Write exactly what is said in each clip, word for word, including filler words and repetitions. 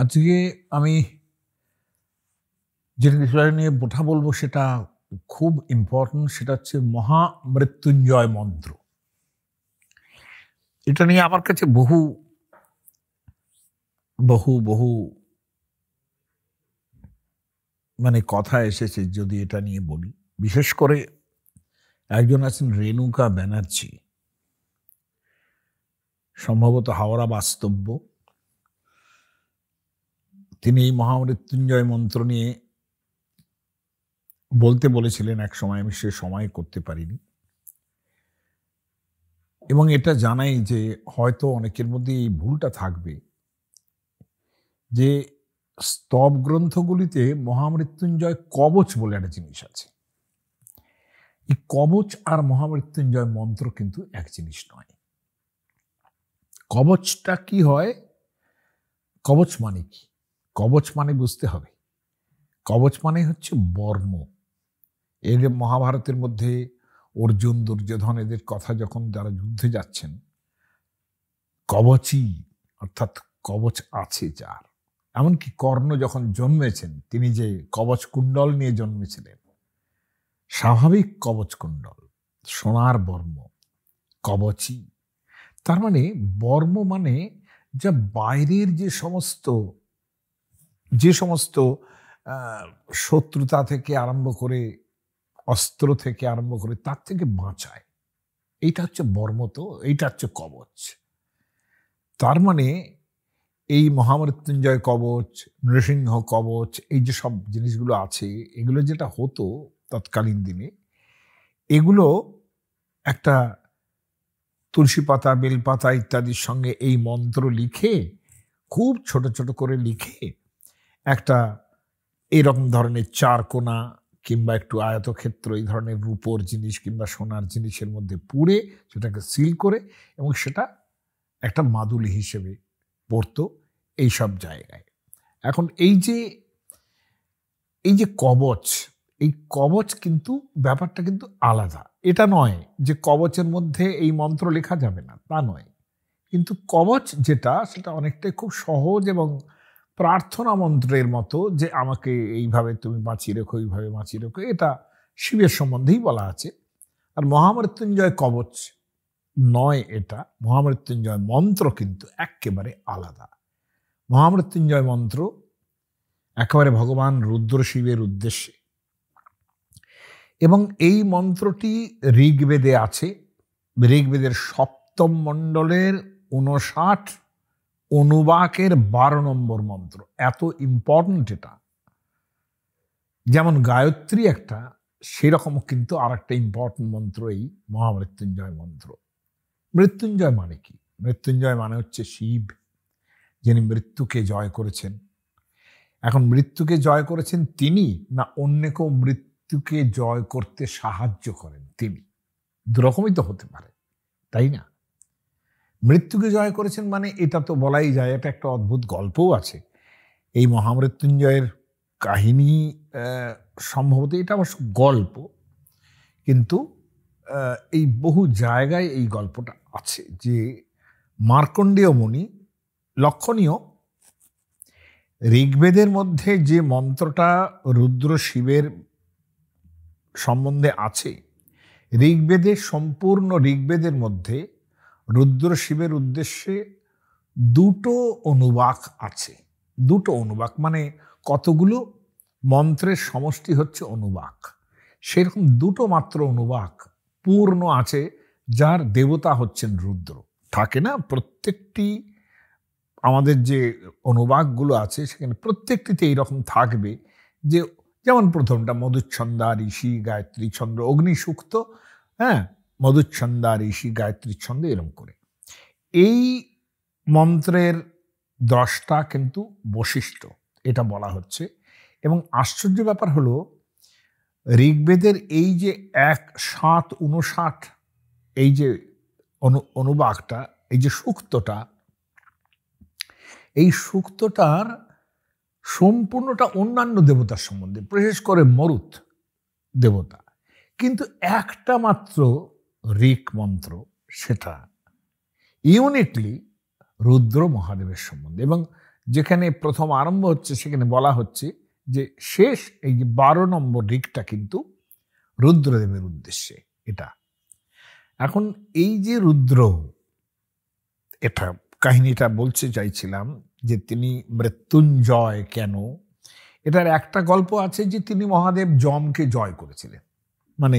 আজকে আমি যে বিষয় নিয়ে কথা বলবো সেটা খুব ইম্পর্টেন্ট, সেটা হচ্ছে মহা মৃত্যুঞ্জয় মন্ত্র। এটা নিয়ে আমার কাছে বহু বহু বহু মানে কথা এসেছে, যদি এটা নিয়ে বলি। বিশেষ করে একজন আছেন রেণুকা ব্যানার্জি, সম্ভবত হাওড়া বাস্তব্য। তিনি এই মহামৃত্যুঞ্জয় মন্ত্র নিয়ে বলতে বলেছিলেন এক সময়, আমি সে সময় করতে পারিনি। এবং এটা জানাই যে হয়তো অনেকের মধ্যে এই ভুলটা থাকবে যে স্তব গ্রন্থগুলিতে মহামৃত্যুঞ্জয় কবচ বলে একটা জিনিস আছে। এই কবচ আর মহামৃত্যুঞ্জয় মন্ত্র কিন্তু এক জিনিস নয়। কবচটা কি হয়, কবচ মানে কি, কবচ মানে বুঝতে হবে। কবচ মানে হচ্ছে বর্ম। এর মহাভারতের মধ্যে অর্জুন, দুর্যোধন এদের কথা যখন যারা যুদ্ধে যাচ্ছেন, কবচই অর্থাৎ কবচ আছে যার। এমনকি কর্ণ যখন জন্মেছেন, তিনি যে কবচ কুণ্ডল নিয়ে জন্মেছিলেন, স্বাভাবিক কবচ কুণ্ডল, সোনার বর্ম, কবচই। তার মানে বর্ম মানে যা বাইরের যে সমস্ত যে সমস্ত শত্রুতা থেকে আরম্ভ করে, অস্ত্র থেকে আরম্ভ করে, তার থেকে বাঁচায়। এইটা হচ্ছে বর্ম, তো এইটা হচ্ছে কবচ। তার মানে এই মহামৃত্যুঞ্জয় কবচ, নৃসিংহ কবচ, এই যে সব জিনিসগুলো আছে, এগুলো যেটা হতো তৎকালীন দিনে, এগুলো একটা তুলসী পাতা, বেলপাতা ইত্যাদির সঙ্গে এই মন্ত্র লিখে, খুব ছোট ছোট করে লিখে, একটা এরকম ধরনের চারকোনা কিংবা একটু আয়তক্ষেত্র, এই ধরনের রূপোর জিনিস কিংবা সোনার জিনিসের মধ্যে পুড়ে সেটাকে সিল করে, এবং সেটা একটা মাদুলি হিসেবে পড়তো এই সব জায়গায়। এখন এই যে এই যে কবচ, এই কবচ কিন্তু ব্যাপারটা কিন্তু আলাদা। এটা নয় যে কবচের মধ্যে এই মন্ত্র লেখা যাবে না, তা নয়। কিন্তু কবচ যেটা, সেটা অনেকটাই খুব সহজ এবং প্রার্থনা মন্ত্রের মতো, যে আমাকে এইভাবে তুমি বাঁচিয়ে রেখো, এইভাবে বাঁচিয়ে রেখো, এটা শিবের সম্বন্ধেই বলা আছে। আর মহামৃত্যুঞ্জয় কবচ নয় এটা, মহামৃত্যুঞ্জয় মন্ত্র কিন্তু একেবারে আলাদা। মহামৃত্যুঞ্জয় মন্ত্র একেবারে ভগবান রুদ্র শিবের উদ্দেশ্যে, এবং এই মন্ত্রটি ঋগ্বেদে আছে। ঋগ্বেদের সপ্তম মণ্ডলের ঊনষাট অনুবাকের বারো নম্বর মন্ত্র। এত ইম্পর্টেন্ট এটা। যেমন গায়ত্রী একটা, সেরকম কিন্তু আর একটা ইম্পর্টেন্ট মন্ত্র এই মহামৃত্যুঞ্জয় মন্ত্র। মৃত্যুঞ্জয় মানে কি? মৃত্যুঞ্জয় মানে হচ্ছে শিব, যিনি মৃত্যুকে জয় করেছেন। এখন মৃত্যুকে জয় করেছেন তিনি, না অন্য কেউ মৃত্যুকে জয় করতে সাহায্য করেন তিনি? দুরকমই তো হতে পারে, তাই না? মৃত্যুকে জয় করেছেন মানে এটা তো বলাই যায়। এটা একটা অদ্ভুত গল্পও আছে এই মহামৃত্যুঞ্জয়ের কাহিনী, সম্ভবত এটা অবশ্য গল্প, কিন্তু এই বহু জায়গায় এই গল্পটা আছে। যে মার্কণ্ডেয় মুনি, লক্ষণীয়, ঋগ্বেদের মধ্যে যে মন্ত্রটা রুদ্র শিবের সম্বন্ধে আছে, ঋগ্বেদে সম্পূর্ণ ঋগ্বেদের মধ্যে রুদ্র শিবের উদ্দেশ্যে দুটো অনুবাক আছে। দুটো অনুবাক মানে কতগুলো মন্ত্রের সমষ্টি হচ্ছে অনুবাক। সেরকম দুটো মাত্র অনুবাক পূর্ণ আছে, যার দেবতা হচ্ছেন রুদ্র। থাকে না প্রত্যেকটি আমাদের যে অনুবাকগুলো আছে, সেখানে প্রত্যেকটিতে এইরকম থাকবে যে, যেমন প্রথমটা মধুচ্ছন্দা ঋষি গায়ত্রী ছন্দ অগ্নিসূক্ত, হ্যাঁ, মধুচ্ছন্দা ঋষি গায়ত্রী ছন্দ, এরকম করে। এই মন্ত্রের দ্রষ্টা কিন্তু বশিষ্ঠ, এটা বলা হচ্ছে। এবং আশ্চর্য ব্যাপার হলো, ঋগ্বেদের এই যে এক সাত উনষাট এই যে অনু অনুবাকটা এই যে সূক্তটা, এই সূক্তটার সম্পূর্ণটা অন্যান্য দেবতার সম্বন্ধে, বিশেষ করে মরুত দেবতা। কিন্তু একটা মাত্র ঋক মন্ত্র, সেটা ইউনিকলি রুদ্র মহাদেবের সম্বন্ধে। এবং যেখানে প্রথম আরম্ভ হচ্ছে সেখানে বলা হচ্ছে যে শেষ এই যে বারো নম্বর ঋকটা কিন্তু রুদ্রদেবের উদ্দেশ্যে এটা। এখন এই যে রুদ্র, এটা কাহিনীটা বলতে চাইছিলাম যে তিনি মৃত্যুঞ্জয় কেন, এটার একটা গল্প আছে যে তিনি মহাদেব যমকে জয় করেছিলেন, মানে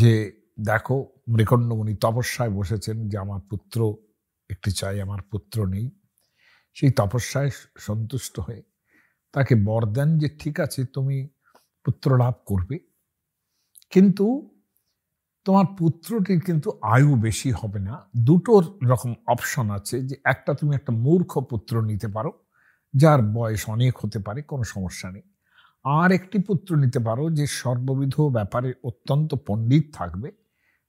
যে দেখো মৃকণ্ড মুনি তপস্যায় বসেছেন যে আমার পুত্র একটি চাই, আমার পুত্র নেই। সেই তপস্যায় সন্তুষ্ট হয়ে তাকে বর দেন যে ঠিক আছে তুমি পুত্র লাভ করবে, কিন্তু তোমার পুত্রটির কিন্তু আয়ু বেশি হবে না। দুটো রকম অপশন আছে, যে একটা তুমি একটা মূর্খ পুত্র নিতে পারো যার বয়স অনেক হতে পারে, কোনো সমস্যা নেই। আর একটি পুত্র নিতে পারো যে সর্ববিধ ব্যাপারে অত্যন্ত পণ্ডিত থাকবে,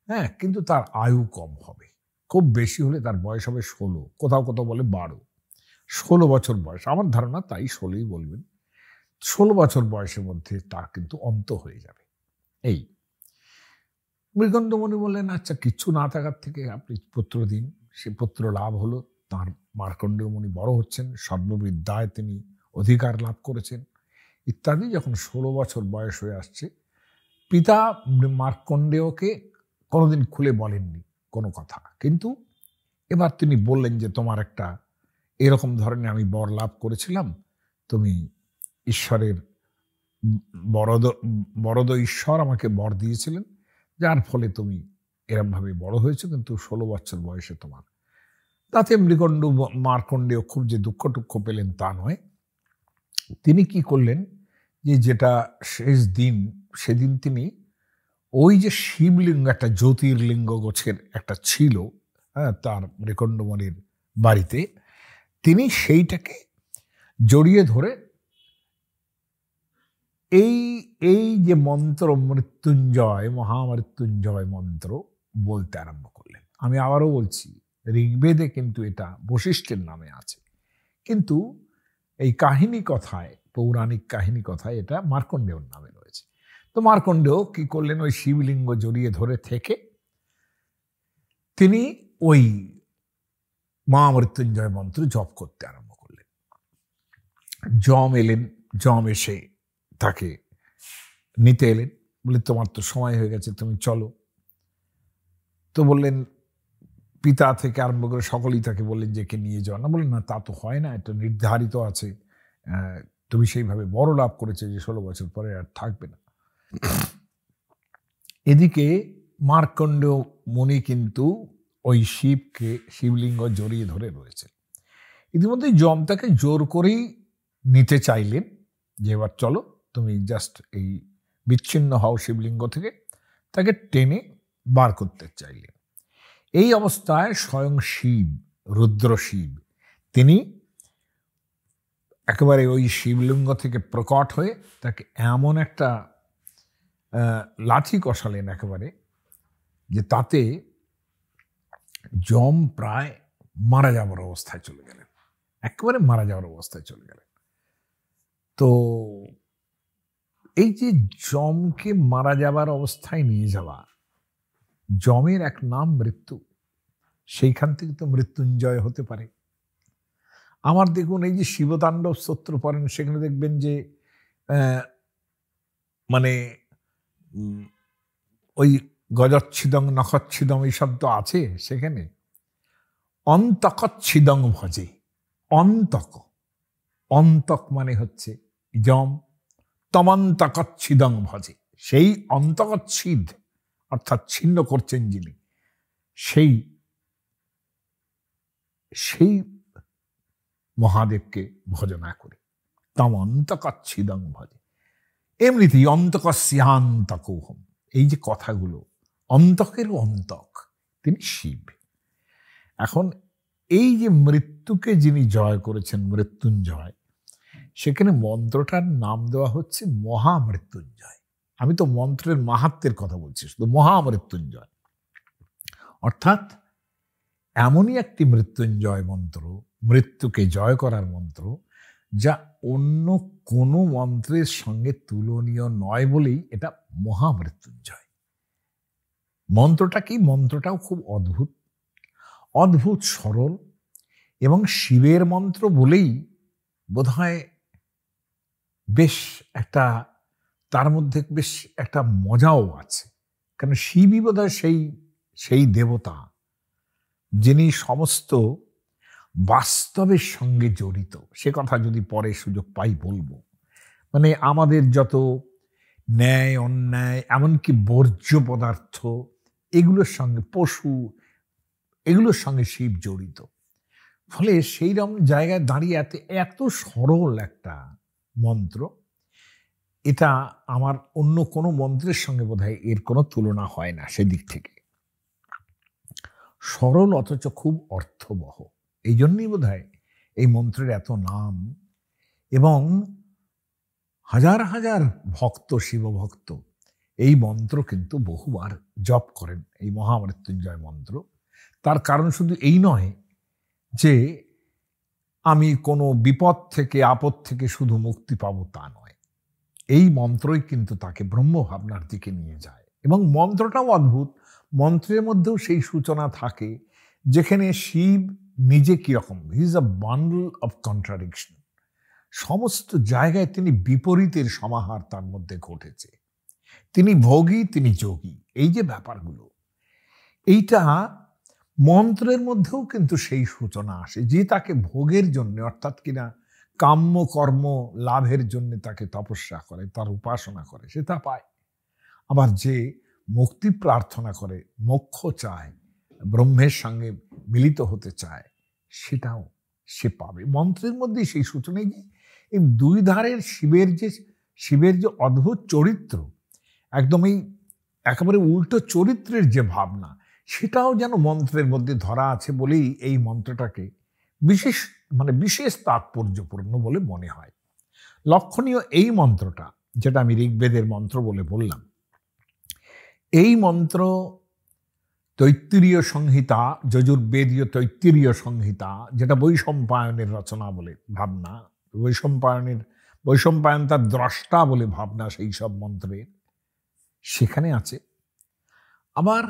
হ্যাঁ, কিন্তু তার আয়ু কম হবে, খুব বেশি হলে তার বয়স হবে ষোলো, কোথাও কোথাও বলে বারো, ষোলো বছর বয়স, আমার ধারণা তাই ষোলোই বলবেন। ষোলো বছর বয়সের মধ্যে তার কিন্তু অন্ত হয়ে যাবে। এই মৃগণ্ড মুনি বললেন আচ্ছা কিচ্ছু না থাকার থেকে আপনি পুত্র দিন। সে পুত্র লাভ হলো, তাঁর মার্কণ্ডেয় মুনি বড় হচ্ছেন, সর্ববিদ্যায় তিনি অধিকার লাভ করেছেন ইত্যাদি। যখন ষোলো বছর বয়স হয়ে আসছে, পিতা মার্কণ্ডেয়কে কোনোদিন খুলে বলেননি কোনো কথা, কিন্তু এবার তিনি বললেন যে তোমার একটা এরকম ধরনের আমি বর লাভ করেছিলাম, তুমি ঈশ্বরের বরদ বরদ ঈশ্বর আমাকে বর দিয়েছিলেন, যার ফলে তুমি এরমভাবে বড় হয়েছে, কিন্তু ষোলো বছর বয়সে তোমার। তাতে মৃগণ্ড মার্কণ্ডেয় খুব যে দুঃখ টুক্ষ পেলেন তা নয়, তিনি কি করলেন যে যেটা শেষ দিন, সেদিন তিনি ওই যে শিবলিঙ্গ, একটা জ্যোতির্লিঙ্গ গোছের একটা ছিল, হ্যাঁ, তার মৃকণ্ড মুনির বাড়িতে, তিনি সেইটাকে জড়িয়ে ধরে এই এই যে মন্ত্র মৃত্যুঞ্জয়, মহামৃত্যুঞ্জয় মন্ত্র বলতে আরম্ভ করলেন। আমি আবারও বলছি, ঋগ্বেদে কিন্তু এটা বশিষ্ঠের নামে আছে, কিন্তু এই কাহিনী কথায়, পৌরাণিক কাহিনী কথায় এটা মার্কণ্ডেয়র নামে রয়েছে। তো মার্কণ্ডেয় কি করলেন, ওই শিবলিঙ্গ জড়িয়ে ধরে থেকে তিনি ওই মহামৃত্যুঞ্জয় মন্ত্র জপ করতে আরম্ভ করলেন। যম এলেন, যম এসে তাকে নিতে এলেন, বলে তোমার তো সময় হয়ে গেছে, তুমি চলো। তো বললেন, পিতা থেকে আরম্ভ করে সকলেই তাকে বললেন যে একে নিয়ে যাও না। বললেন না তা তো হয় না, এটা নির্ধারিত আছে, তুমি সেইভাবে বড় লাভ করেছে যে ষোলো বছর পরে আর থাকবে না। এদিকে মার্কণ্ডেয় মুনি কিন্তু ওই শিবকে, শিবলিঙ্গ জড়িয়ে ধরে রয়েছে। ইতিমধ্যে যম তাকে জোর করেই নিতে চাইলেন যে এবার চলো তুমি জাস্ট এই বিচ্ছিন্ন হও শিবলিঙ্গ থেকে, তাকে টেনে বার করতে চাইলেন। এই অবস্থায় স্বয়ং শিব, রুদ্র শিব, তিনি একেবারে ওই শিবলিঙ্গ থেকে প্রকট হয়ে তাকে এমন একটা লাঠি কষালেন একেবারে যে তাতে যম প্রায় মারা যাওয়ার অবস্থায় চলে গেলেন, একেবারে মারা যাওয়ার অবস্থায় চলে গেলেন। তো এই যে যমকে মারা যাবার অবস্থায় নিয়ে যাওয়া, যমের এক নাম মৃত্যু, সেইখান থেকে তো মৃত্যুঞ্জয় হতে পারে। আমার দেখুন এই যে শিবতাণ্ডব স্তোত্র পড়েন, সেখানে দেখবেন যে মানে ওই গজচ্ছিদং নখচ্ছিদং এই শব্দ আছে, সেখানে অন্তকচ্ছিদং ভজে। অন্তক, অন্তক মানে হচ্ছে যম, তমন্তকচ্ছিদং ভজে, সেই অন্তকচ্ছিদ অর্থাৎ ছিন্ন করছেন যিনি, সেই সেই মহাদেবকে ভজনা করে। তম অন্তকচ্ছিদং ভজে, এমনিতেই অন্তকস্যান্তকোহম, এই যে কথাগুলো, অন্তকেরও অন্তক তিনি শিব। এখন এই যে মৃত্যুকে যিনি জয় করেছেন মৃত্যুঞ্জয়, সেখানে মন্ত্রটার নাম দেওয়া হচ্ছে মহামৃত্যুঞ্জয়। আমি তো মন্ত্রের মাহাত্ম্যের কথা বলছি, শুধু মহামৃত্যুঞ্জয় অর্থাৎ এমনই একটি মৃত্যুঞ্জয় মন্ত্র, মৃত্যুকে জয় করার মন্ত্র, যা অন্য কোনো মন্ত্রের সঙ্গে তুলনীয় নয় বলেই এটা মহামৃত্যুঞ্জয়। মন্ত্রটা কি? মন্ত্রটাও খুব অদ্ভুত, অদ্ভুত সরল এবং শিবের মন্ত্র বলেই বোধহয় বেশ একটা তার মধ্যে বেশ একটা মজাও আছে, কারণ শিবই বোধহয় সেই সেই দেবতা যিনি সমস্ত বাস্তবের সঙ্গে জড়িত। সে কথা যদি পরে সুযোগ পাই বলবো। মানে আমাদের যত ন্যায় অন্যায়, এমনকি বর্জ্য পদার্থ, এগুলোর সঙ্গে পশু, এগুলোর সঙ্গে শিব জড়িত। ফলে সেইরকম জায়গায় দাঁড়িয়ে এত এত সরল একটা মন্ত্র, এটা আমার অন্য কোনো মন্ত্রের সঙ্গে বোধহয় এর কোনো তুলনা হয় না। সেদিক থেকে সরল অথচ খুব অর্থবহ, এই জন্যই বোধহয় এই মন্ত্রের এত নাম। এবং হাজার হাজার ভক্ত, শিবভক্ত এই মন্ত্র কিন্তু বহুবার জপ করেন, এই মহামৃত্যুঞ্জয় মন্ত্র। তার কারণ শুধু এই নয় যে আমি কোনো বিপদ থেকে, আপদ থেকে শুধু মুক্তি পাবো তা নয়, এই মন্ত্রই কিন্তু তাকে ব্রহ্মভাবনার দিকে নিয়ে যায়। এবং মন্ত্রটাও অদ্ভুত, মন্ত্রের মধ্যেও সেই সূচনা থাকে যেখানে শিব নিজে কীরকম, he is a bundle of contradiction, সমস্ত জায়গায় তিনি বিপরীতের সমাহার তার মধ্যে ঘটেছে। তিনি ভোগী, তিনি যোগী, এই যে ব্যাপারগুলো, এইটা মন্ত্রের মধ্যেও কিন্তু সেই সূচনা আসে যে তাকে ভোগের জন্য, অর্থাৎ কিনা কাম্য কর্ম লাভের জন্য তাকে তপস্যা করে, তার উপাসনা করে, সে তা পায়। আবার যে মুক্তি প্রার্থনা করে, মোক্ষ চায়, ব্রহ্মের সঙ্গে মিলিত হতে চায়, সেটাও সে পাবে। মন্ত্রের মধ্যেই সেই সূচনা। যে এই দুই ধারের শিবের যে শিবের যে অদ্ভুত চরিত্র, একদমই একেবারে উল্টো চরিত্রের যে ভাবনা, সেটাও যেন মন্ত্রের মধ্যে ধরা আছে বলেই এই মন্ত্রটাকে বিশেষ মানে বিশেষ তাৎপর্যপূর্ণ বলে মনে হয়। লক্ষণীয় এই মন্ত্রটা, যেটা আমি ঋগ্বেদের মন্ত্র বলে বললাম, এই মন্ত্র তৈত্তিরীয় সংহিতা, যজুর্বেদীয় তৈত্তিরীয় সংহিতা, যেটা বৈশম্পায়নের রচনা বলে ভাবনা, বৈশম্পায়নের বৈশম্পায়ন তার দ্রষ্টা বলে ভাবনা সেই সব মন্ত্রের, সেখানে আছে। আবার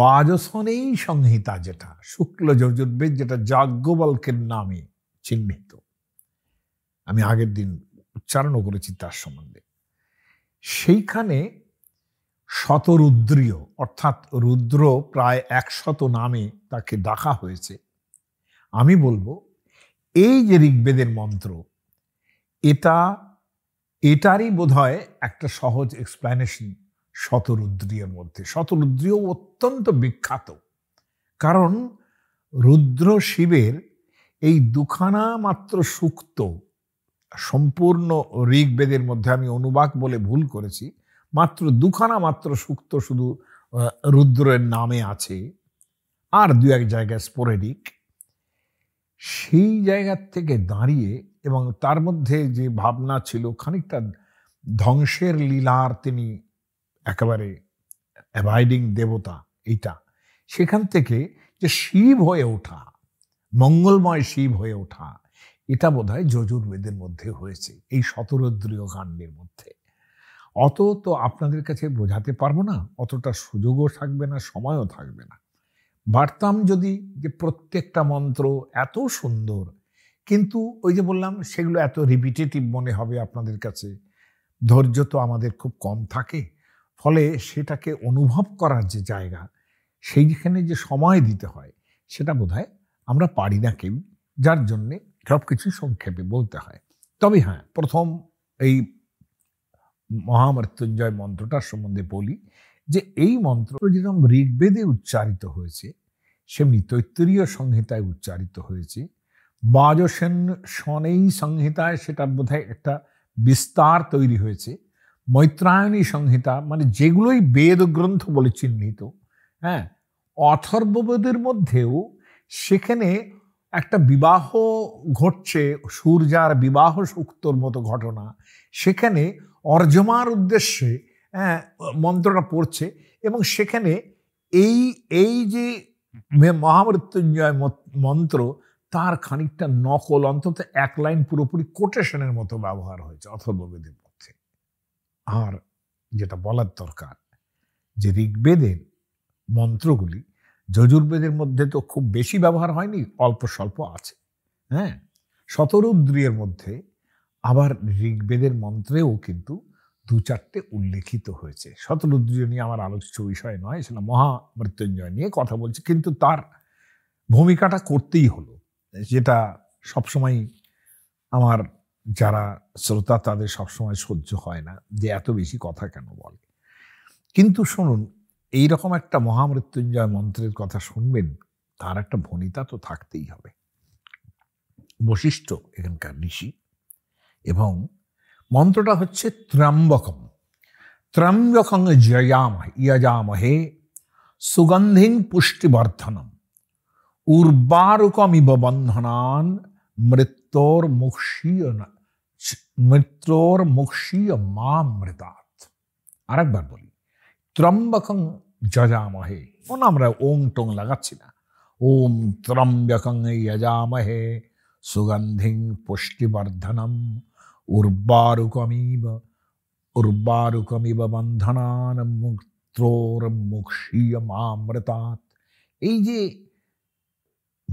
বাজসনেই সংহিতা, যেটা শুক্ল যজুর্বেদ, যেটা যাজ্ঞবল্কের নামে চিহ্নিত, আমি আগের দিন উচ্চারণও করেছি তার সম্বন্ধে, সেইখানে শতরুদ্রীয় অর্থাৎ রুদ্র প্রায় একশত নামে তাকে ডাকা হয়েছে। আমি বলবো এই যে ঋগ্বেদের মন্ত্র, এটা এটারই বোধহয় একটা সহজ এক্সপ্লেনেশন শতরুদ্রীয়ের মধ্যে। শতরুদ্রীয় অত্যন্ত বিখ্যাত, কারণ রুদ্র শিবের এই দুখানা মাত্র সূক্ত, সম্পূর্ণ ঋগ্বেদের মধ্যে আমি অনুবাদ বলে ভুল করেছি, মাত্র দুখানা মাত্র সূক্ত শুধু রুদ্রের নামে আছে, আর দু এক জায়গায় স্পোরেডিক। সেই জায়গার থেকে দাঁড়িয়ে এবং তার মধ্যে যে ভাবনা ছিল খানিকটা ধ্বংসের লীলার, তিনি একেবারে অ্যাবাইডিং দেবতা, এইটা সেখান থেকে যে শিব হয়ে ওঠা, মঙ্গলময় শিব হয়ে ওঠা, এটা বোধহয় যজুর্বেদের মধ্যে হয়েছে, এই শতরুদ্রীয় কাণ্ডের মধ্যে। অত তো আপনাদের কাছে বোঝাতে পারবো না, অতটা সুযোগও থাকবে না, সময়ও থাকবে না। বার্তাম যদি যে প্রত্যেকটা মন্ত্র এত সুন্দর, কিন্তু ওই যে বললাম সেগুলো এত রিপিটেটিভ মনে হবে আপনাদের কাছে, ধৈর্য তো আমাদের খুব কম থাকে, ফলে সেটাকে অনুভব করার যে জায়গা, সেইখানে যে সময় দিতে হয়, সেটা বোধহয় আমরা পারি না কেউ, যার জন্যে সব কিছু সংক্ষেপে বলতে হয়। তবে হ্যাঁ, প্রথম এই মহামৃত্যুঞ্জয় মন্ত্রটার সম্বন্ধে বলি যে এই মন্ত্র যেরকম ঋগ্বেদে উচ্চারিত হয়েছে, সেমনি তৈত্তিরীয় সংহিতায় উচ্চারিত হয়েছে, বাজসেন সনেই সংহিতায় সেটার বোধহয় একটা বিস্তার তৈরি হয়েছে, মৈত্রায়ণী সংহিতা, মানে যেগুলোই বেদগ্রন্থ বলে চিহ্নিত, হ্যাঁ, অথর্ববেদের মধ্যেও সেখানে একটা বিবাহ ঘটছে, সূর্যার বিবাহ সূক্তর মতো ঘটনা, সেখানে অর্জমার উদ্দেশ্যে মন্ত্রটা পড়ছে এবং সেখানে এই এই যে মহামৃত্যুঞ্জয় মন্ত্র তার খানিকটা নকল, অন্তত এক লাইন পুরোপুরি কোটেশনের মতো ব্যবহার হয়েছে অথর্ববেদের মধ্যে। আর যেটা বলার দরকার যে ঋগ্বেদের মন্ত্রগুলি যজুর্বেদের মধ্যে তো খুব বেশি ব্যবহার হয়নি, অল্প স্বল্প আছে। হ্যাঁ, শতরুদ্রিয়ের মধ্যে আবার ঋগ্বেদের মন্ত্রেও কিন্তু দু চারটে উল্লেখিত হয়েছে। শতরুদ্রিয় নিয়ে আমার আলোচ্য বিষয় নয়, সেটা মহামৃত্যুঞ্জয় নিয়ে কথা বলছি, কিন্তু তার ভূমিকাটা করতেই হলো, যেটা সবসময় আমার যারা শ্রোতা তাদের সবসময় সহ্য হয় না যে এত বেশি কথা কেন বলে। কিন্তু শুনুন, এইরকম একটা মহামৃত্যুঞ্জয় মন্ত্রের কথা শুনবেন, তার একটা ভনিতা তো থাকতেই হবে। বশিষ্ঠ এখানকার ঋষি, এবং মন্ত্রটা হচ্ছে ত্র্যম্বকম। ত্র্যম্বকং জয়াম ইয়াজামহে সুগন্ধিং পুষ্টিবর্ধনম উর্বারুকমিব বন্ধনান মৃত্যুর মুক্ষীয় মৃত্যুর মুক্ষীয় মা মৃতাৎ। আরেকবার বলি, ত্রম্বকং যজামহে, ওন আমরা ওং টোং লাগাচ্ছি না, ওম ত্রম্বকং যজামহে সুগন্ধিং পুষ্টিবর্ধনম উর্বারুকমিব উর্বারুকমিব বন্ধনান মৃত্যুর মুক্ষীয় মা মৃতাৎ। এই যে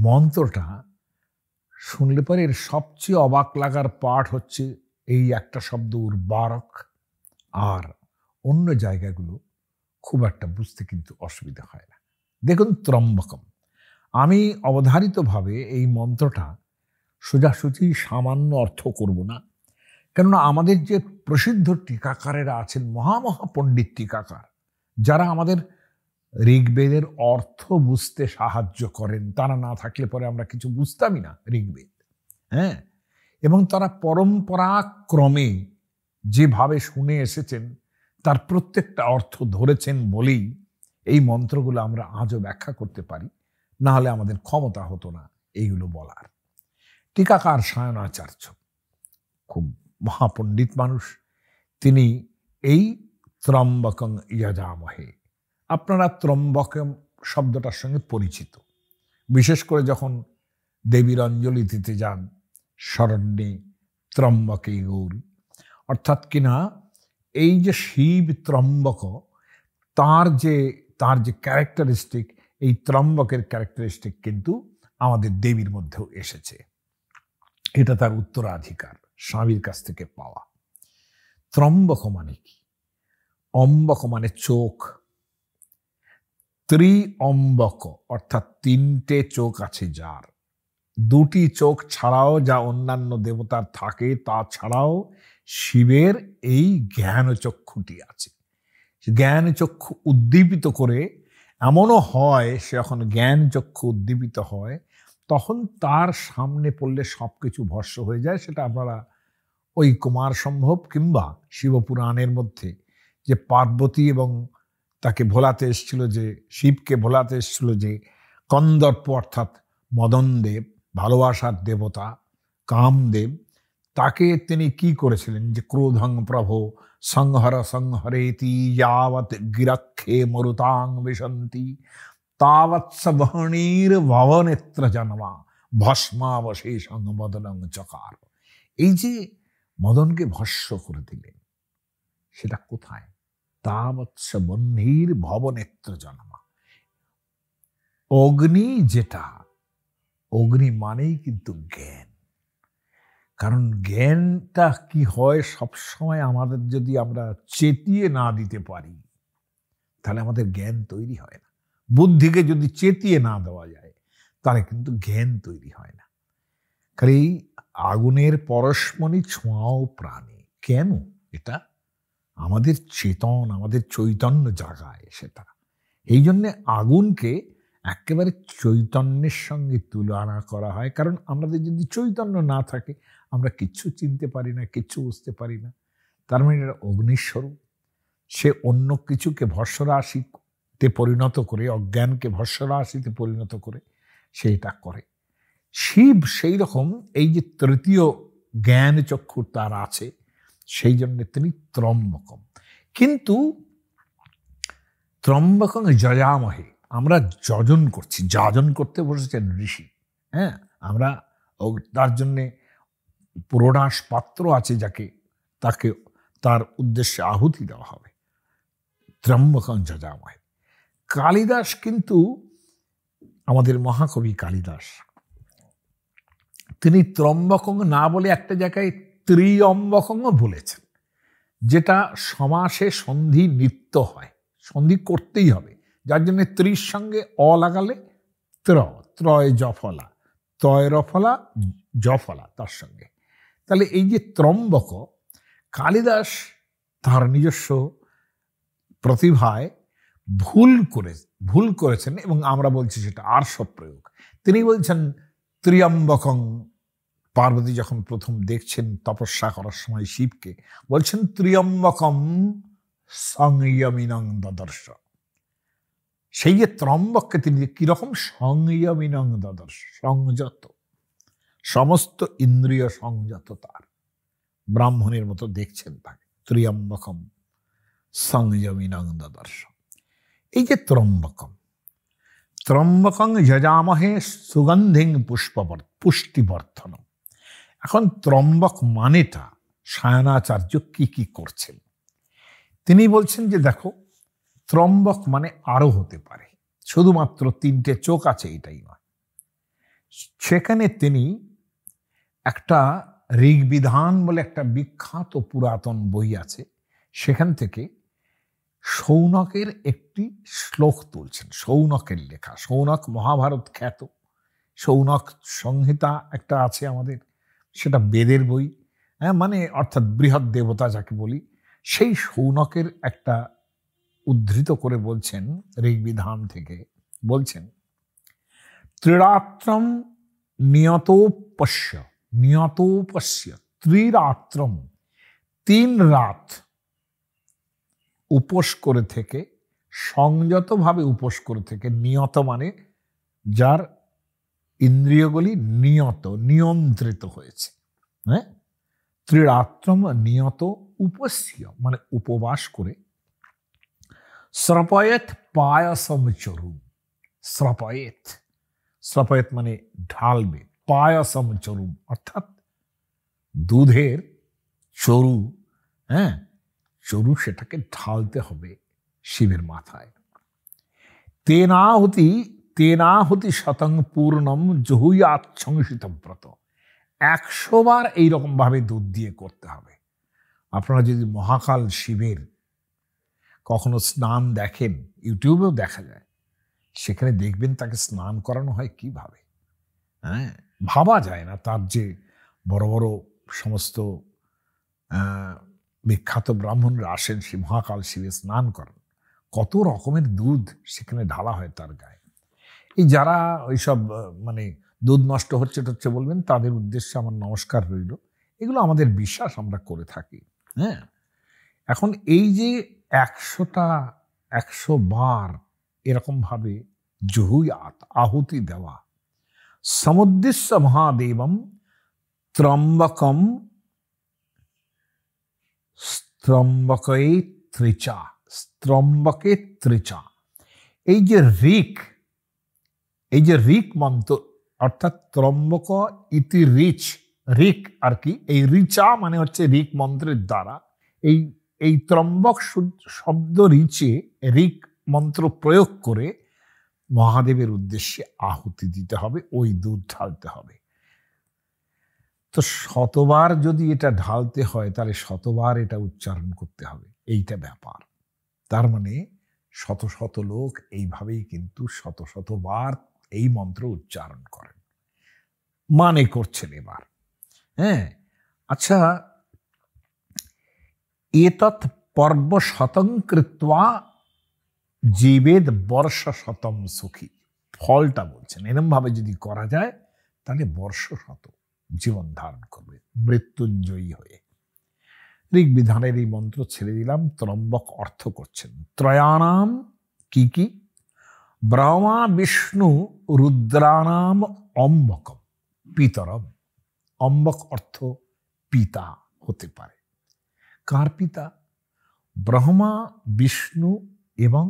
মন্ত্রটা শুনলে পরে এর সবচেয়ে অবাক লাগার পাঠ হচ্ছে এই একটা শব্দ উর্বারক, আর অন্য জায়গাগুলো খুব একটা বুঝতে কিন্তু অসুবিধা হয় না। দেখুন ত্রম্বকম, আমি অবধারিতভাবে এই মন্ত্রটা সোজাসুজি সামান্য অর্থ করব না, কেননা আমাদের যে প্রসিদ্ধ টিকাকারেরা আছেন, মহামহা পণ্ডিত টিকাকার, যারা আমাদের ঋগ্বেদের অর্থ বুঝতে সাহায্য করেন, তারা না থাকলে পরে আমরা কিছু বুঝতামই না ঋগ্বেদ। হ্যাঁ, এবং তারা পরম্পরাক্রমে যেভাবে শুনে এসেছেন তার প্রত্যেকটা অর্থ ধরেছেন বলেই এই মন্ত্রগুলো আমরা আজও ব্যাখ্যা করতে পারি, না হলে আমাদের ক্ষমতা হতো না এইগুলো বলার। টিকাকার সায়নাচার্য খুব মহাপণ্ডিত মানুষ, তিনি এই ত্রম্বকং যজামহে, আপনারা ত্রম্বকম শব্দটার সঙ্গে পরিচিত, বিশেষ করে যখন দেবীর অঞ্জলি দিতে যান, শরণ্যে ত্রম্বকে গৌরী, অর্থাৎ কিনা এই যে শিব ত্রম্বক, তার যে তার যে ক্যারেক্টারিস্টিক, এই ত্রম্বকের ক্যারেক্টারিস্টিক কিন্তু আমাদের দেবীর মধ্যেও এসেছে। এটা তার উত্তরাধিকার, স্বামীর কাছ থেকে পাওয়া। ত্রম্বক মানে কি? অম্বক মানে চোখ, ত্রিঅম্বক অর্থাৎ তিনটে চোখ আছে যার, দুটি চোখ ছাড়াও যা অন্যান্য দেবতার থাকে তা ছাড়াও শিবের এই জ্ঞানচক্ষুটি আছে। জ্ঞানচক্ষু উদ্দীপিত করে, এমনও হয় সে যখন জ্ঞানচক্ষু উদ্দীপিত হয় তখন তার সামনে পড়লে সব কিছু ভস্ম হয়ে যায়। সেটা আপনারা ওই কুমার সম্ভব কিংবা শিবপুরাণের মধ্যে যে পার্বতী এবং তাকে ভোলাতে এসেছিল, যে শিবকে ভোলাতে এসেছিল যে কন্দর্প অর্থাৎ মদনদেব, ভালোবাসার দেবতা কামদেব, তাকে তিনি কি করেছিলেন যে ক্রোধং প্রভ সংহর সংহরেতি যাবৎ গিরক্ষে মরুতাং বিশন্তি তাবৎসবহণীর ভবনেত্র জন্মা ভস্মাবশেষং মদনং চকার। এই যে মদনকে ভস্ম করে দিলেন, সেটা কোথায়? তাবৎস বহ্নির ভবনেত্র জন্মা। অগ্নি, যেটা অগ্নি মানেই কিন্তু জ্ঞান, কারণ জ্ঞানটা কি হয় সবসময় আমাদের যদি আমরা চেতিয়ে না দিতে পারি তাহলে আমাদের জ্ঞান তৈরি হয় না। বুদ্ধিকে যদি চেতিয়ে না দেওয়া যায় তাহলে কিন্তু জ্ঞান তৈরি হয় না। কারণ এই আগুনের পরশমণি ছোঁয়াও প্রাণে, কেন? এটা আমাদের চেতন, আমাদের চৈতন্য জাগায় সেটা। এই জন্যে আগুনকে একেবারে চৈতন্যের সঙ্গে তুলনা করা হয়, কারণ আমাদের যদি চৈতন্য না থাকে আমরা কিচ্ছু চিনতে পারি না, কিচ্ছু বুঝতে পারি না। তার মানে এটা অগ্নিস্বরূপ, সে অন্য কিছুকে ভস্মরাশিতে পরিণত করে, অজ্ঞানকে ভস্মরাশিতে পরিণত করে সে এটা করে। শিব সেই রকম এই যে তৃতীয় জ্ঞান চক্ষুর তার আছে সেই জন্য তিনি ত্রম্বকম। কিন্তু ত্রম্বকং যজামহে, আমরা যজন করছি, যাজন করতে বসেছেন ঋষি। হ্যাঁ, আমরা তার জন্যে পুরোনাশ পাত্র আছে যাকে তাকে তার উদ্দেশ্যে আহুতি দেওয়া হবে, ত্রম্বকং যজামহে। কালিদাস কিন্তু আমাদের মহাকবি কালিদাস তিনি ত্রম্বকং না বলে একটা জায়গায় ত্রিয়ম্বকংও বলেছেন, যেটা সমাসে সন্ধি নিত্য হয়, সন্ধি করতেই হবে, যার জন্য ত্রির সঙ্গে অ লাগালে ত্র, ত্রয় জফলা, ত্রয় রফলা জফলা তার সঙ্গে। তাহলে এই যে ত্রম্বক, কালিদাস তার নিজস্ব প্রতিভায় ভুল করে ভুল করেছেন এবং আমরা বলছি সেটা আর্ষ প্রয়োগ। তিনি বলছেন ত্রিয়ম্বকং, পার্বতী যখন প্রথম দেখছেন তপস্যা করার সময় শিবকে বলছেন ত্রিয়ম্বকম সংয়মিনং দদর্শ। সেই যে ত্রম্বককে তিনি কিরকম সংয়মিনং দদর্শ, সংযত, সমস্ত ইন্দ্রিয় সংযত, তার ব্রাহ্মণের মতো দেখছেন তাকে, ত্রিয়ম্বকম সংযমিনং দদর্শ। এই যে ত্রম্বকম, ত্রম্বকং যজামহে সুগন্ধিং পুষ্পবর পুষ্টিবর্ধনম। এখন ত্রম্বক মানেটা সায়নাচার্য কি কি করছেন? তিনি বলছেন যে দেখো, ত্রম্বক মানে আরও হতে পারে, শুধুমাত্র তিনটে চোখ আছে এটাই নয়। সেখানে তিনি একটা ঋগ্বিধান বলে একটা বিখ্যাত পুরাতন বই আছে, সেখান থেকে শৌনকের একটি শ্লোক তুলছেন, শৌনকের লেখা। শৌনক মহাভারত খ্যাত, শৌনক সংহিতা একটা আছে আমাদের, সেটা বেদের বই। হ্যাঁ, মানে অর্থাৎ বৃহৎ দেবতা যাকে বলি, সেই শৌনকের একটা উদ্ধৃত করে বলছেন ঋগ্বিধান থেকে, বলছেন ত্রিরাত্রম নিয়তোপস্য, নিয়তোপস্য ত্রিরাত্রম, তিন রাত উপোস করে থেকে, সংযতভাবে উপোস করে থেকে, নিয়ত মানে যার ইন্দ্রিয়গুলি নিয়ত, নিয়ন্ত্রিত হয়েছে। হ্যাঁ, ত্রিরাত্রম নিয়ত উপস্য মানে উপবাস করে, স্রপয়েত পায়সম চরুম, স্রপয়েত, স্রপয়েত মানে ঢালবে, পায়সম চরুম অর্থাৎ দুধের চরু। হ্যাঁ, চরু সেটাকে ঢালতে হবে শিবের মাথায়। তেনাহতি তেনাহতি শতং পূর্ণম জহুয়াত সংসিতম ব্রত, একশো বার এইরকমভাবে দুধ দিয়ে করতে হবে। আপনারা যদি মহাকাল শিবের কখনো স্নান দেখেন, ইউটিউবেও দেখা যায়, সেখানে দেখবেন তাকে স্নান করানো হয় কিভাবে। হ্যাঁ, ভাবা যায় না, তার যে বড় বড় সমস্ত বিখ্যাত ব্রাহ্মণরা আসেন, সে মহাকাল শিবে স্নান করেন, কত রকমের দুধ সেখানে ঢালা হয় তার গায়ে। এই যারা ওইসব মানে দুধ নষ্ট হচ্ছে টচ্ছে বলবেন, তাদের উদ্দেশ্যে আমার নমস্কার রইল। এগুলো আমাদের বিশ্বাস, আমরা করে থাকি। হ্যাঁ, এখন এই যে একশোটা একশো বার এরকমভাবে জহুই আহুতি দেওয়া, সমুদ্দিস্য মহাদেবম ত্রম্বকম স্ত্রম্বকে ত্রিচা, স্ত্রম্বকে ত্রিচা। এই যে ঋক, এই যে ঋক মন্ত্র অর্থাৎ ত্রম্বক ইতি ঋচ, ঋক আর কি, এই ঋচা মানে হচ্ছে ঋক মন্ত্রের দ্বারা, এই এই ত্রম্বক শব্দ ঋচে ঋক মন্ত্র প্রয়োগ করে মহাদেবের উদ্দেশ্যে আহুতি দিতে হবে, ওই দুধ ঢালতে হবে। তো শতবার যদি এটা ঢালতে হয় তাহলে শতবার এটা উচ্চারণ করতে হবে, এইটা ব্যাপার। তার মানে শত শত লোক এইভাবেই কিন্তু শত শতবার এই মন্ত্র উচ্চারণ করেন, মানে করছেন এবার। হ্যাঁ, আচ্ছা, এতৎ পর্ব শতং কৃত্বা জীবেদ বর্ষ শতম সুখী, ফলটা বলছেন এরমভাবে যদি করা যায় তাহলে বর্ষ শত জীবন ধারণ করবে মৃত্যুঞ্জয়ী হয়ে। ঋগ্বিধানের এই মন্ত্র ছেড়ে দিলাম, ত্রম্বক অর্থ করছেন ত্রয়ানাম, কি কি, ব্রহ্মা বিষ্ণু রুদ্রানাম অম্বকম, পিতরব, অম্বক অর্থ পিতা হতে পারে। কার পিতা? ব্রহ্মা, বিষ্ণু এবং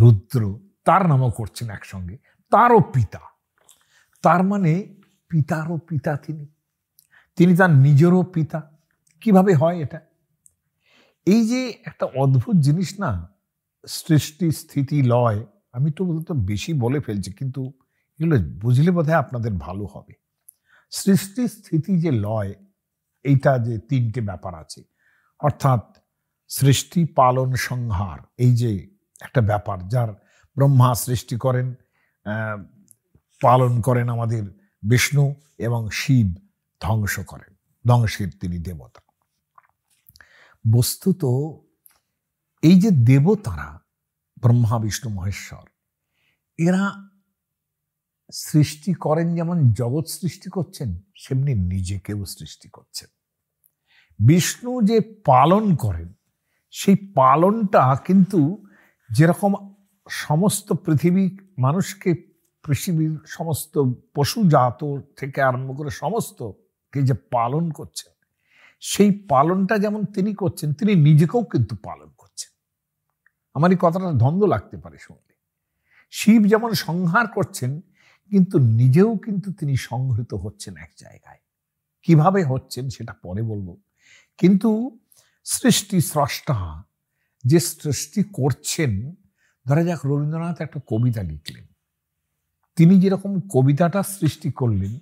রুদ্র তার নামও করছেন একসঙ্গে, তারও পিতা। তার মানে পিতারও পিতা তিনি, তিনি তার নিজেরও পিতা। কিভাবে হয় এটা? এই যে একটা অদ্ভুত জিনিস না, সৃষ্টি স্থিতি লয়। আমি তো বলতে বেশি বলে ফেলছি, কিন্তু এগুলো বুঝলে বোধহয় আপনাদের ভালো হবে। সৃষ্টি স্থিতি যে লয়, এইটা যে তিনটে ব্যাপার আছে, অর্থাৎ সৃষ্টি পালন সংহার, এই যে একটা ব্যাপার, যার ব্রহ্মা সৃষ্টি করেন, পালন করেন আমাদের বিষ্ণু, এবং শিব ধ্বংস করেন, ধ্বংসের তিনি দেবতা। বস্তুত এই যে দেবতারা ব্রহ্মা, বিষ্ণু, মহেশ্বর, এরা সৃষ্টি করেন, যেমন জগৎ সৃষ্টি করছেন সেমনি নিজেকেও সৃষ্টি করছেন। বিষ্ণু যে পালন করেন, সেই পালনটা কিন্তু যেরকম সমস্ত পৃথিবী মানুষকে, পৃথিবীর সমস্ত পশুজাত থেকে আরম্ভ করে সমস্তকে যে পালন করছেন, সেই পালনটা যেমন তিনি করছেন, তিনি নিজেকেও কিন্তু পালন করছেন। আমার এই কথাটা দ্বন্দ্ব লাগতে পারে শুনলে। শিব যেমন সংহার করছেন, কিন্তু নিজেও কিন্তু তিনি সংহৃত হচ্ছেন এক জায়গায়। কিভাবে হচ্ছেন সেটা পরে বলবো। কিন্তু সৃষ্টি স্রষ্টা যে সৃষ্টি করছেন, ধরা যাক রবীন্দ্রনাথ একটা কবিতা লিখলেন, তিনি যেরকম কবিতাটা সৃষ্টি করলেন,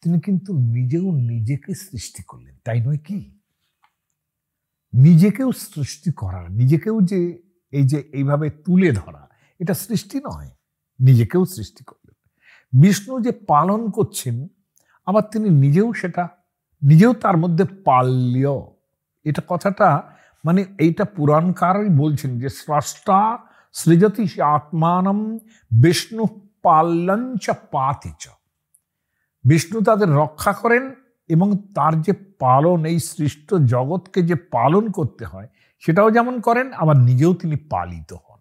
তিনি কিন্তু নিজেও নিজেকে সৃষ্টি করলেন, তাই নয় কি? নিজেকেও সৃষ্টি করা, নিজেকেও যে এই যে এইভাবে তুলে ধরা, এটা সৃষ্টি নয়, নিজেকেও সৃষ্টি করলেন। বিষ্ণু যে পালন করছেন, আবার তিনি নিজেও সেটা, নিজেও তার মধ্যে পাল্য। এটা কথাটা মানে এইটা পুরাণকারই বলছেন যে স্রষ্টা সৃজতি আত্মানম বিষ্ণু পাল্যঞ্চ পাতিচ। বিষ্ণু তাদের রক্ষা করেন, এবং তার যে পালন, এই সৃষ্ট জগৎকে যে পালন করতে হয়, সেটাও যেমন করেন, আবার নিজেও তিনি পালিত হন।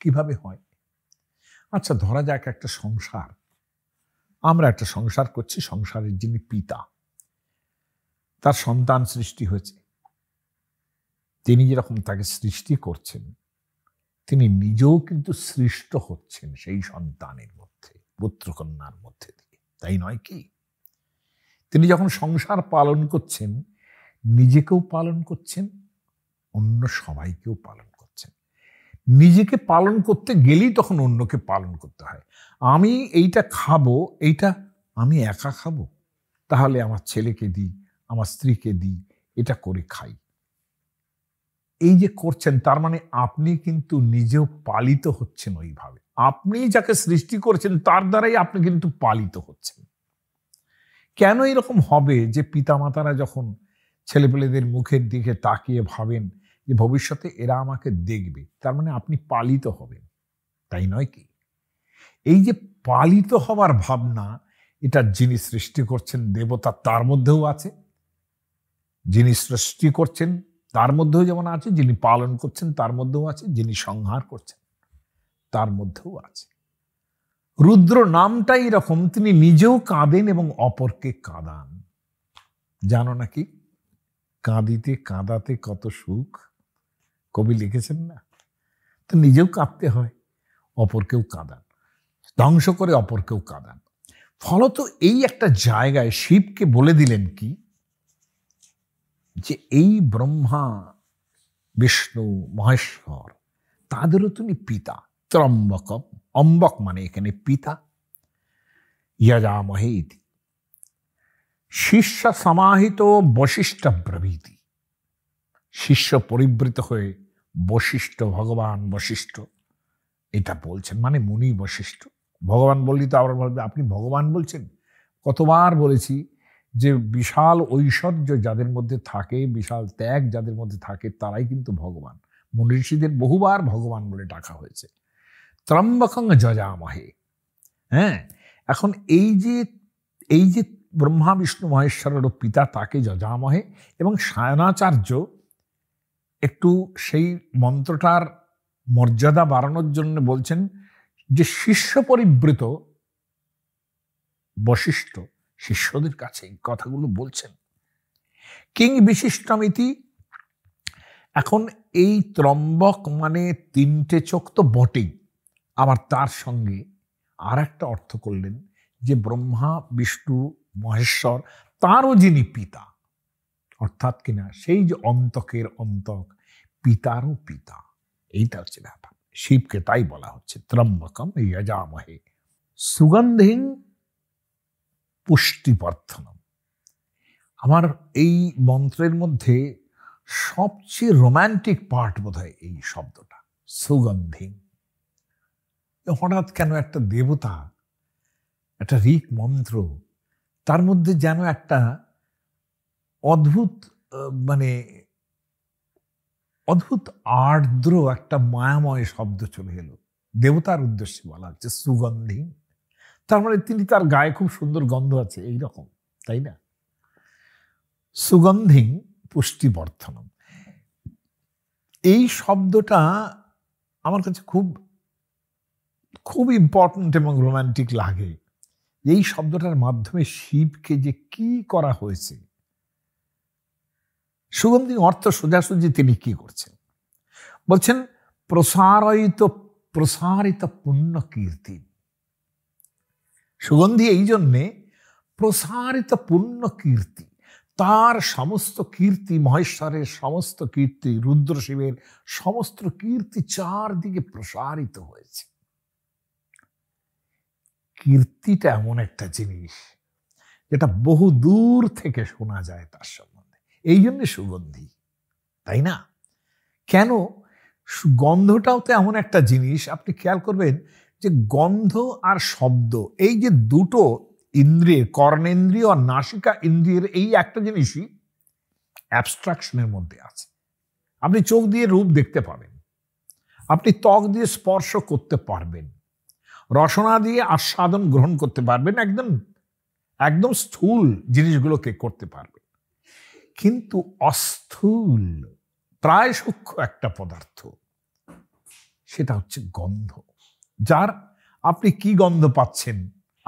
কিভাবে হয়? আচ্ছা, ধরা যাক একটা সংসার, আমরা একটা সংসার করছি, সংসারের যিনি পিতা, তার সন্তান সৃষ্টি হয়েছে, তিনি যেরকম তাকে সৃষ্টি করছেন, তিনি নিজেও কিন্তু সৃষ্ট হচ্ছেন সেই সন্তানের মধ্যে, পুত্রকন্যার মধ্যে দিয়ে, তাই নয় কি? তিনি যখন সংসার পালন করছেন, নিজেকেও পালন করছেন, অন্য সবাইকেও পালন করছেন। নিজেকে পালন করতে গেলেই তখন অন্যকে পালন করতে হয়। আমি এইটা খাবো, এইটা আমি একা খাবো, তাহলে আমার ছেলেকে দিই, আমার স্ত্রীকে দিই, এটা করে খাই। এই যে করছেন, তার মানে আপনি কিন্তু নিজেও পালিত হচ্ছেন ওইভাবে। আপনি যাকে সৃষ্টি করেছেন, তার দ্বারাই আপনি কিন্তু পালিত হচ্ছেন। কেন এরকম হবে যে পিতামাতারা যখন ছেলেপেলেদের মুখের দিকে তাকিয়ে ভাবেন যে ভবিষ্যতে এরা আমাকে দেখবে, তার মানে আপনি পালিত হবেন, তাই নয় কি? এই যে পালিত হবার ভাবনা, এটা যিনি সৃষ্টি করছেন দেবতা, তার মধ্যেও আছে। যিনি সৃষ্টি করছেন তার মধ্যেও যেমন আছে, যিনি পালন করছেন তার মধ্যেও আছে, যিনি সংহার করছেন তার মধ্যেও আছে। রুদ্র নামটাই এরকম, তিনি নিজেও কাঁদেন এবং অপরকে কাঁদান। জানো নাকি, কাঁদিতে কাঁদাতে কত সুখ, কবি লিখেছেন না? তো নিজেও কাঁদতে হয়, অপরকেও কাঁদান, ধ্বংস করে অপরকেও কাঁদান। ফলত এই একটা জায়গায় শিবকে বলে দিলেন কি, যে এই ব্রহ্মা, বিষ্ণু, মহেশ্বর, তাদেরও তুমি পিতা। ত্রম্বকম, অম্বক মানে এখানে পিতা, ইয়াজামহে ইতি। শিষ্য সমাহিত বশিষ্ঠ ব্রবীতি, শিষ্য পরিবৃত হয়ে বশিষ্ঠ, ভগবান বশিষ্ঠ এটা বলছেন, মানে মুনি বশিষ্ঠ। ভগবান বললি তো আবার বলবে আপনি ভগবান বলছেন। কতবার বলেছি যে বিশাল ঐশ্বর্য যাদের মধ্যে থাকে, বিশাল ত্যাগ যাদের মধ্যে থাকে, তারাই কিন্তু ভগবান। মুনি ঋষিদের বহুবার ভগবান বলে ডাকা হয়েছে। ত্রম্বকং যজামহে, হ্যাঁ। এখন এই যে এই যে ব্রহ্মা, বিষ্ণু, মহেশ্বরেরও পিতা, তাকে যজামহে। এবং সায়নাচার্য একটু সেই মন্ত্রটার মর্যাদা বাড়ানোর জন্য বলছেন যে শিষ্য পরিবৃত বশিষ্ঠ শিষ্যদের কাছে এই কথাগুলো বলছেন। কিং বিশিষ্টমিতি, এখন এই ত্রম্বক মানে তিনটে চোখ তো বটেই, আবার তার সঙ্গে আর একটা অর্থ করলেন যে ব্রহ্মা, বিষ্ণু, মহেশ্বর তারও যিনি পিতা, অর্থাৎ কিনা সেই যে অন্তকের অন্তক, পিতারও পিতা। এইটা হচ্ছে ব্যাপার। শিবকে তাই বলা হচ্ছে ত্রম্বকম যজামহে সুগন্ধিং পুষ্টিবর্ধনম। আমার এই মন্ত্রের মধ্যে সবচেয়ে রোম্যান্টিক পার্ট বোধহয় এই শব্দটা সুগন্ধিং। হঠাৎ কেন একটা দেবতা, একটা ঋক মন্ত্র, তার মধ্যে যেন একটা অদ্ভুত মানে অদ্ভুত আর্দ্র একটা মায়াময় শব্দ চলে এলো। দেবতার উদ্দেশ্যে বলা হচ্ছে সুগন্ধি, তার মানে তিনি, তার গায়ে খুব সুন্দর গন্ধ আছে এইরকম, তাই না? সুগন্ধি পুষ্টিবর্ধনম, এই শব্দটা আমার কাছে খুব খুব ইম্পর্টেন্ট এবং রোম্যান্টিক লাগে। এই শব্দটার মাধ্যমে শিবকে যে কি করা হয়েছে, সুগন্ধি অর্থ সোজাসুজি তিনি কি করছেন, বলছেন প্রসারিত প্রসারিত পুণ্য কীর্তি। সুগন্ধি এই জন্যে প্রসারিত পুণ্য কীর্তি, তার সমস্ত কীর্তি, মহেশ্বরের সমস্ত কীর্তি, রুদ্রশিবের সমস্ত কীর্তি চারদিকে প্রসারিত হয়েছে। কীর্তিটা এমন একটা জিনিস যেটা বহু দূর থেকে শোনা যায় তার সম্বন্ধে, এই জন্য সুগন্ধি, তাই না? কেন গন্ধটাও তো এমন একটা জিনিস, আপনি খেয়াল করবেন যে গন্ধ আর শব্দ, এই যে দুটো ইন্দ্রিয়ের, কর্ণেন্দ্রিয় আর নাসিকা ইন্দ্রিয়ের, এই একটা জিনিসই অ্যাবস্ট্রাকশনের মধ্যে আছে। আপনি চোখ দিয়ে রূপ দেখতে পাবেন, আপনি ত্বক দিয়ে স্পর্শ করতে পারবেন, রসনা দিয়ে আস্বাদন গ্রহণ করতে পারবেন, একদম একদম স্থূল জিনিসগুলোকে করতে পারবেন, কিন্তু অস্থূল প্রায় সূক্ষ্ম একটা পদার্থ, সেটা হচ্ছে গন্ধ, যার আপনি কি গন্ধ পাচ্ছেন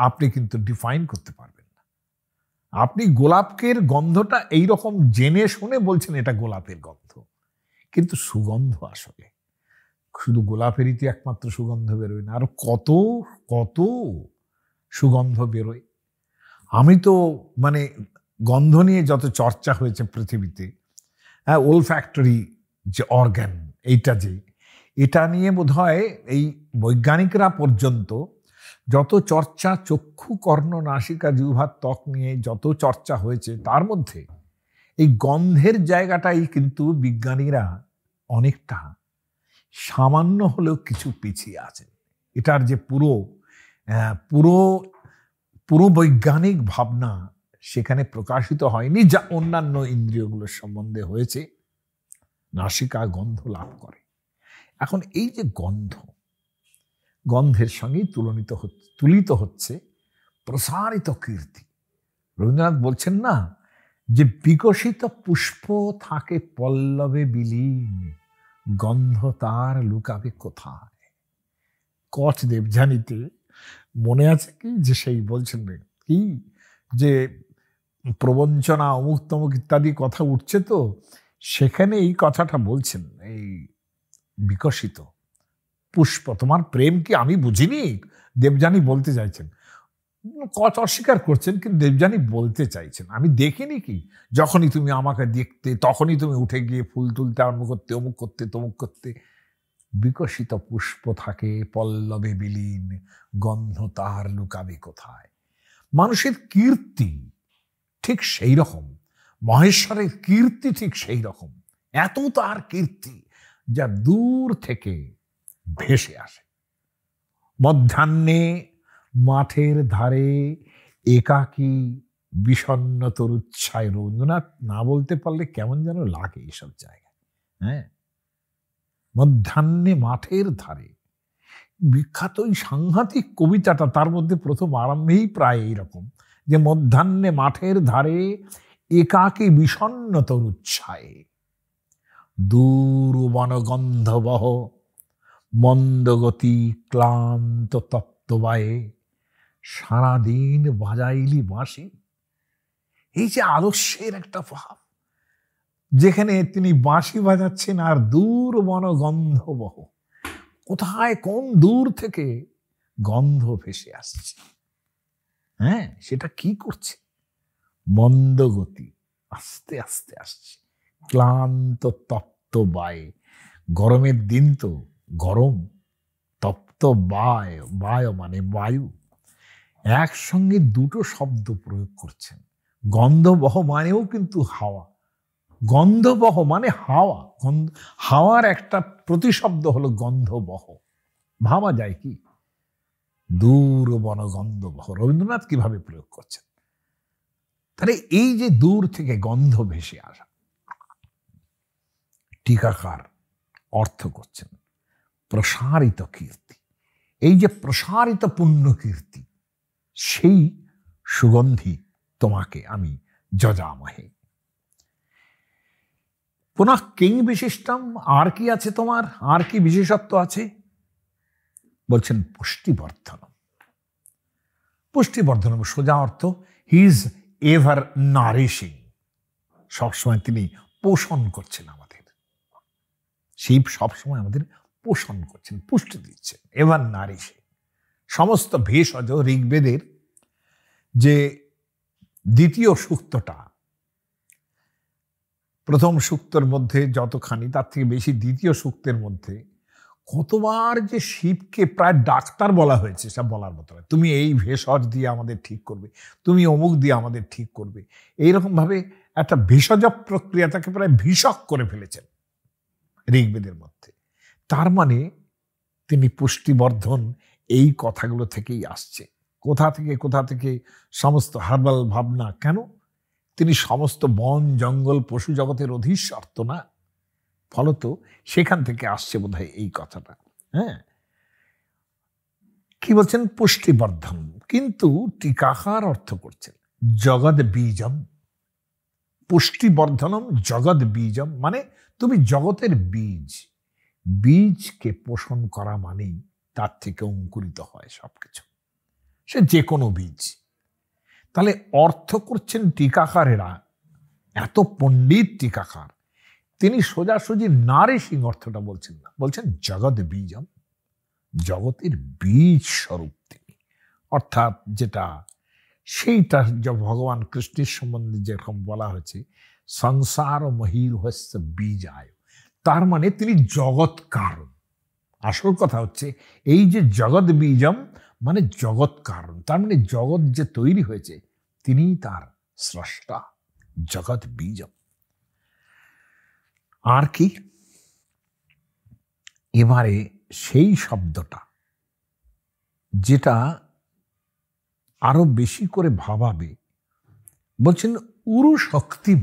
আপনি কিন্তু ডিফাইন করতে পারবেন না। আপনি গোলাপের গন্ধটা এইরকম জেনে শুনে বলছেন এটা গোলাপের গন্ধ, কিন্তু সুগন্ধ আসলে শুধু গোলাপেরই তো একমাত্র সুগন্ধ বেরোয় না, আর কত কত সুগন্ধ বেরোয়। আমি তো মানে গন্ধ নিয়ে যত চর্চা হয়েছে পৃথিবীতে, হ্যাঁ, ওলফ্যাক্টরি যে অর্গান, এইটা যে এটা নিয়ে বোধহয় এই বৈজ্ঞানিকরা পর্যন্ত যত চর্চা, চক্ষু, কর্ণ, নাসিকা, জিহ্বার, ত্বক নিয়ে যত চর্চা হয়েছে, তার মধ্যে এই গন্ধের জায়গাটাই কিন্তু বিজ্ঞানীরা অনেকটা সামান্য হলেও কিছু পিছিয়ে আছেন। এটার যে পুরো পুরো পুরো বৈজ্ঞানিক ভাবনা সেখানে প্রকাশিত হয়নি, যা অন্যান্য ইন্দ্রিয়গুলোর সম্বন্ধে হয়েছে। নাসিকা গন্ধ লাভ করে। এখন এই যে গন্ধ, গন্ধের সঙ্গেই তুলনিত হচ্ছে, তুলিত হচ্ছে প্রসারিত কীর্তি। রবীন্দ্রনাথ বলছেন না যে বিকশিত পুষ্প থাকে পল্লবে বিলীন, গন্ধ তার লুকাবে কোথায়। কচ দেবযানীতে মনে আছে কি যে সেই বলছেন কি যে প্রবঞ্চনা অমুক তমুক ইত্যাদি কথা উঠছে, তো সেখানে এই কথাটা বলছেন, এই বিকশিত পুষ্প, তোমার প্রেম কি আমি বুঝিনি, দেবযানী বলতে চাইছেন। কচ অস্বীকার করছেন, কিন্তু দেবযানী বলতে চাইছেন আমি দেখিনি কি, যখনই তুমি আমাকে দেখতে তখনই তুমি উঠে গিয়ে ফুল তুলতে আরম্ভ করতে, অমুক করতে তমুক করতে। বিকশিত পুষ্প থাকে পল্লবে বিলীন, গন্ধ তার লুকাবে কোথায়। মানুষের কীর্তি ঠিক সেই রকম, মহেশ্বরের কীর্তি ঠিক সেই রকম, এত তার কীর্তি যা দূর থেকে ভেসে আসে। মধ্যাহ্নে মাঠের ধারে একাকী বিষণ্ণ তরুচ্ছায়, রবীন্দ্রনাথ না বলতে পারলে কেমন যেন লাগে এইসব জায়গায়। হ্যাঁ, মধ্যাহ্নে মাঠের ধারে, বিখ্যাত এই সাংঘাতিক কবিতাটা, তার মধ্যে প্রথম আরম্ভেই প্রায় এইরকম যে মধ্যাহ্নে মাঠের ধারে একাকী বিষণ্ণ তরুচ্ছায়, দূর বনগন্ধবহ মন্দগতি ক্লান্ত তপ্তবায়ে, সারাদিন বাজাইলি বাঁশি। এই যে আলস্যের একটা ভাব, যেখানে তিনি বাঁশি বাজাচ্ছেন আর দূর বনগন্ধ বহ, কোথায় কোন দূর থেকে গন্ধ ভেসে আসছে। হ্যাঁ, সেটা কি করছে? মন্দগতি, আস্তে আস্তে আসছে, ক্লান্ত তপ্ত বায়ে। গরমের দিন তো গরম, তপ্ত বায়, বায় মানে বায়ু। একসঙ্গে দুটো শব্দ প্রয়োগ করছেন। গন্ধবহ মানেও কিন্তু হাওয়া, গন্ধবহ মানে হাওয়া। গন্ধ, হাওয়ার একটা প্রতিশব্দ হলো গন্ধবহ। ভাবা যায় কি দূর বনগন্ধবহ রবীন্দ্রনাথ কিভাবে প্রয়োগ করছেন। তাহলে এই যে দূর থেকে গন্ধ ভেসে আসা, টিকাকার অর্থ করছেন প্রসারিত কীর্তি। এই যে প্রসারিত পুণ্য কীর্তি, সেই সুগন্ধি তোমাকে আমি যজামহে। পুনঃ কিং বিশিষ্টম, আর কি আছে তোমার, আর কি বিশেষত্ব আছে? বলছেন পুষ্টিবর্ধনম। পুষ্টিবর্ধনম সোজা অর্থ হি ইজ এভার নারিশিং, সবসময় তিনি পোষণ করছেন আমাদের। শিব সবসময় আমাদের পোষণ করছেন, পুষ্টি দিচ্ছেন, এভার নারিশিং। সমস্ত ভেষজ, ঋগ্বেদের যে দ্বিতীয় সূক্তটা, প্রথম সূক্তের মধ্যে যতখানি, তার থেকে বেশি দ্বিতীয় সূক্তের মধ্যে কতবার যে শিবকে প্রায় ডাক্তার বলা হয়েছে, সব বলার মতো। তুমি এই ভেষজ দিয়ে আমাদের ঠিক করবে, তুমি অমুক দিয়ে আমাদের ঠিক করবে। এইরকমভাবে একটা ভেষজ প্রক্রিয়াটাকে প্রায় ভীষক করে ফেলেছেন ঋগ্বেদের মধ্যে। তার মানে তিনি পুষ্টিবর্ধন, এই কথাগুলো থেকেই আসছে। কোথা থেকে কোথা থেকে সমস্ত হার্বাল ভাবনা? কেন তিনি সমস্ত বন জঙ্গল পশু জগতের অধীশ্বর তো না, ফলত সেখান থেকে আসছে বোধহয় এই কথাটা। হ্যাঁ, কি বলছেন? পুষ্টিবর্ধন। কিন্তু টিকাকার অর্থ করছেন জগৎ বীজম। পুষ্টিবর্ধনম জগৎ বীজম মানে তুমি জগতের বীজ। বীজকে পোষণ করা মানেই তার থেকে অঙ্কুরিত হয় সবকিছু, সে যে কোনো বীজ। তাহলে অর্থ করছেন টিকাকারেরা, এত পণ্ডিত টিকাকার, তিনি সোজাসুজি নারিশিং অর্থটা বলছেন না, বলছেন জগৎ বীজম, জগতের বীজ স্বরূপ তিনি। অর্থাৎ যেটা, সেইটা যে ভগবান কৃষ্ণের সম্বন্ধে যেরকম বলা হয়েছে সংসার মহির হস্য বীজ আয়, তার মানে তিনি জগৎ কারণ। আসল কথা হচ্ছে এই যে জগৎ বীজম মানে জগৎ কারণ, তার মানে জগৎ যে তৈরি হয়েছে তিনি তার স্রষ্টা, জগৎ বীজম। আর কি? এবারে সেই শব্দটা যেটা আরো বেশি করে ভাবাবে, বলছেন উরু শক্তি।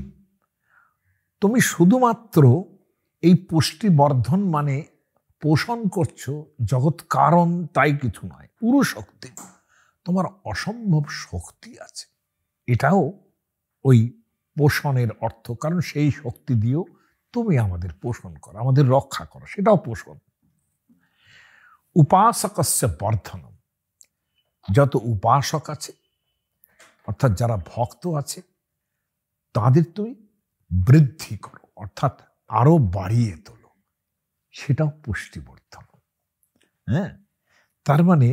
তুমি শুধুমাত্র এই পুষ্টিবর্ধন মানে পোষণ করছো জগৎ কারণ, তাই কিছু নয়। পুরো শক্তি, তোমার অসম্ভব শক্তি আছে। এটাও ওই পোষণের অর্থ, কারণ সেই শক্তি দিয়েও তুমি আমাদের পোষণ করো, আমাদের রক্ষা করো, সেটাও পোষণ। উপাসকস্য বর্ধনম, যত উপাসক আছে অর্থাৎ যারা ভক্ত আছে তাদের তুমি বৃদ্ধি করো, অর্থাৎ আরো বাড়িয়ে তোলো, সেটাও পুষ্টিবর্ধন। হ্যাঁ, তার মানে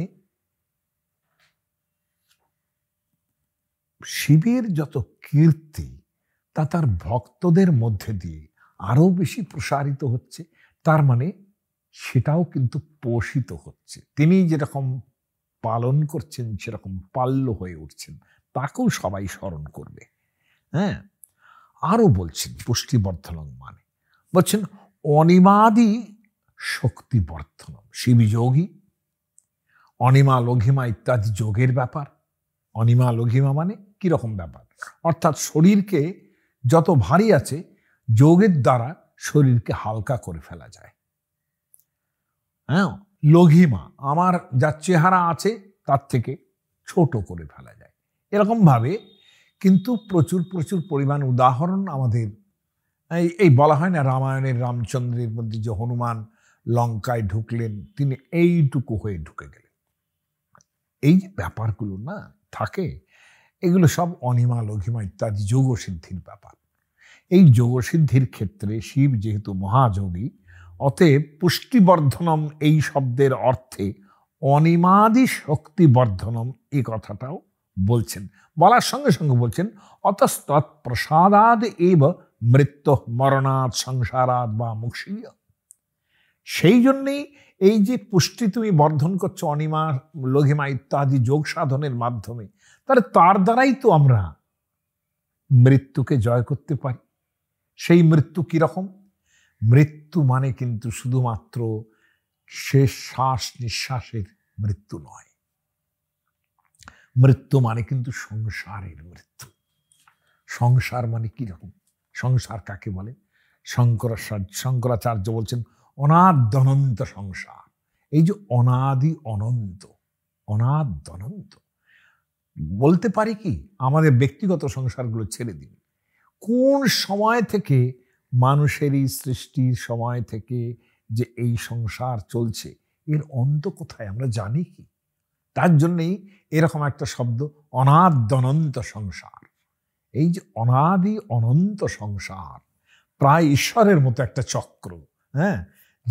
শিবের যত কীর্তি তা তার ভক্তদের মধ্যে দিয়ে আরো বেশি প্রসারিত হচ্ছে, তার মানে সেটাও কিন্তু পোষিত হচ্ছে। তিনি যেরকম পালন করছেন সেরকম পাল্য হয়ে উঠছেন, তাকেও সবাই স্মরণ করবে। হ্যাঁ, আরো বলছেন পুষ্টিবর্ধন মানে, বলছেন অনিমাদি শক্তিবর্ধনম। শিবী যোগী, অনিমা লঘিমা ইত্যাদি যোগের ব্যাপার। অনিমা লঘিমা মানে কিরকম ব্যাপার? অর্থাৎ শরীরকে যত ভারী আছে যোগের দ্বারা শরীরকে হালকা করে ফেলা যায়। হ্যাঁ, লঘিমা আমার যা চেহারা আছে তার থেকে ছোট করে ফেলা যায়, এরকমভাবে। কিন্তু প্রচুর প্রচুর পরিমাণ উদাহরণ আমাদের এই বলা হয় না, রামায়ণের রামচন্দ্রের মধ্যে যে হনুমান লঙ্কায় ঢুকলেন, তিনি এইটুকু হয়ে ঢুকে গেলেন, এই যে ব্যাপারগুলো না থাকে, এগুলো সব অনিমা লঘিমা ইত্যাদি যোগসিদ্ধির ব্যাপার। এই যোগসিদ্ধির ক্ষেত্রে শিব যেহেতু মহাযোগী, অতএব পুষ্টিবর্ধনম এই শব্দের অর্থে অনিমাদি শক্তিবর্ধনম এই কথাটাও বলছেন, বলার সঙ্গে সঙ্গে বলছেন অতস্তৎ প্রসাদাদ এব মৃত্যু মরণাৎ সংসারাদ বা মুক্ষীয়। সেই জন্যেই এই যে পুষ্টি তুমি বর্ধন করছো অনিমা লঘিমা ইত্যাদি যোগ সাধনের মাধ্যমে, তাহলে তার দ্বারাই তো আমরা মৃত্যুকে জয় করতে পারি। সেই মৃত্যু কীরকম? মৃত্যু মানে কিন্তু শুধুমাত্র শেষ শ্বাস নিঃশ্বাসের মৃত্যু নয়, মৃত্যু মানে কিন্তু সংসারের মৃত্যু। সংসার মানে কীরকম? সংসার কাকে বলে? শঙ্করাচার্য শঙ্করাচার্য বলছেন অনাদ্য অনন্ত সংসার। এই যে অনাদি অনন্ত, অনাদ্য অনন্ত বলতে পারি কি আমাদের ব্যক্তিগত সংসারগুলো ছেড়ে দিন। কোন সময় থেকে, মানুষের এই সৃষ্টির সময় থেকে যে এই সংসার চলছে, এর অন্ত কোথায় আমরা জানি কি? তার জন্যেই এরকম একটা শব্দ অনাদ্য অনন্ত সংসার। এই যে অনাদি অনন্ত সংসার প্রায় ঈশ্বরের মতো একটা চক্র, হ্যাঁ,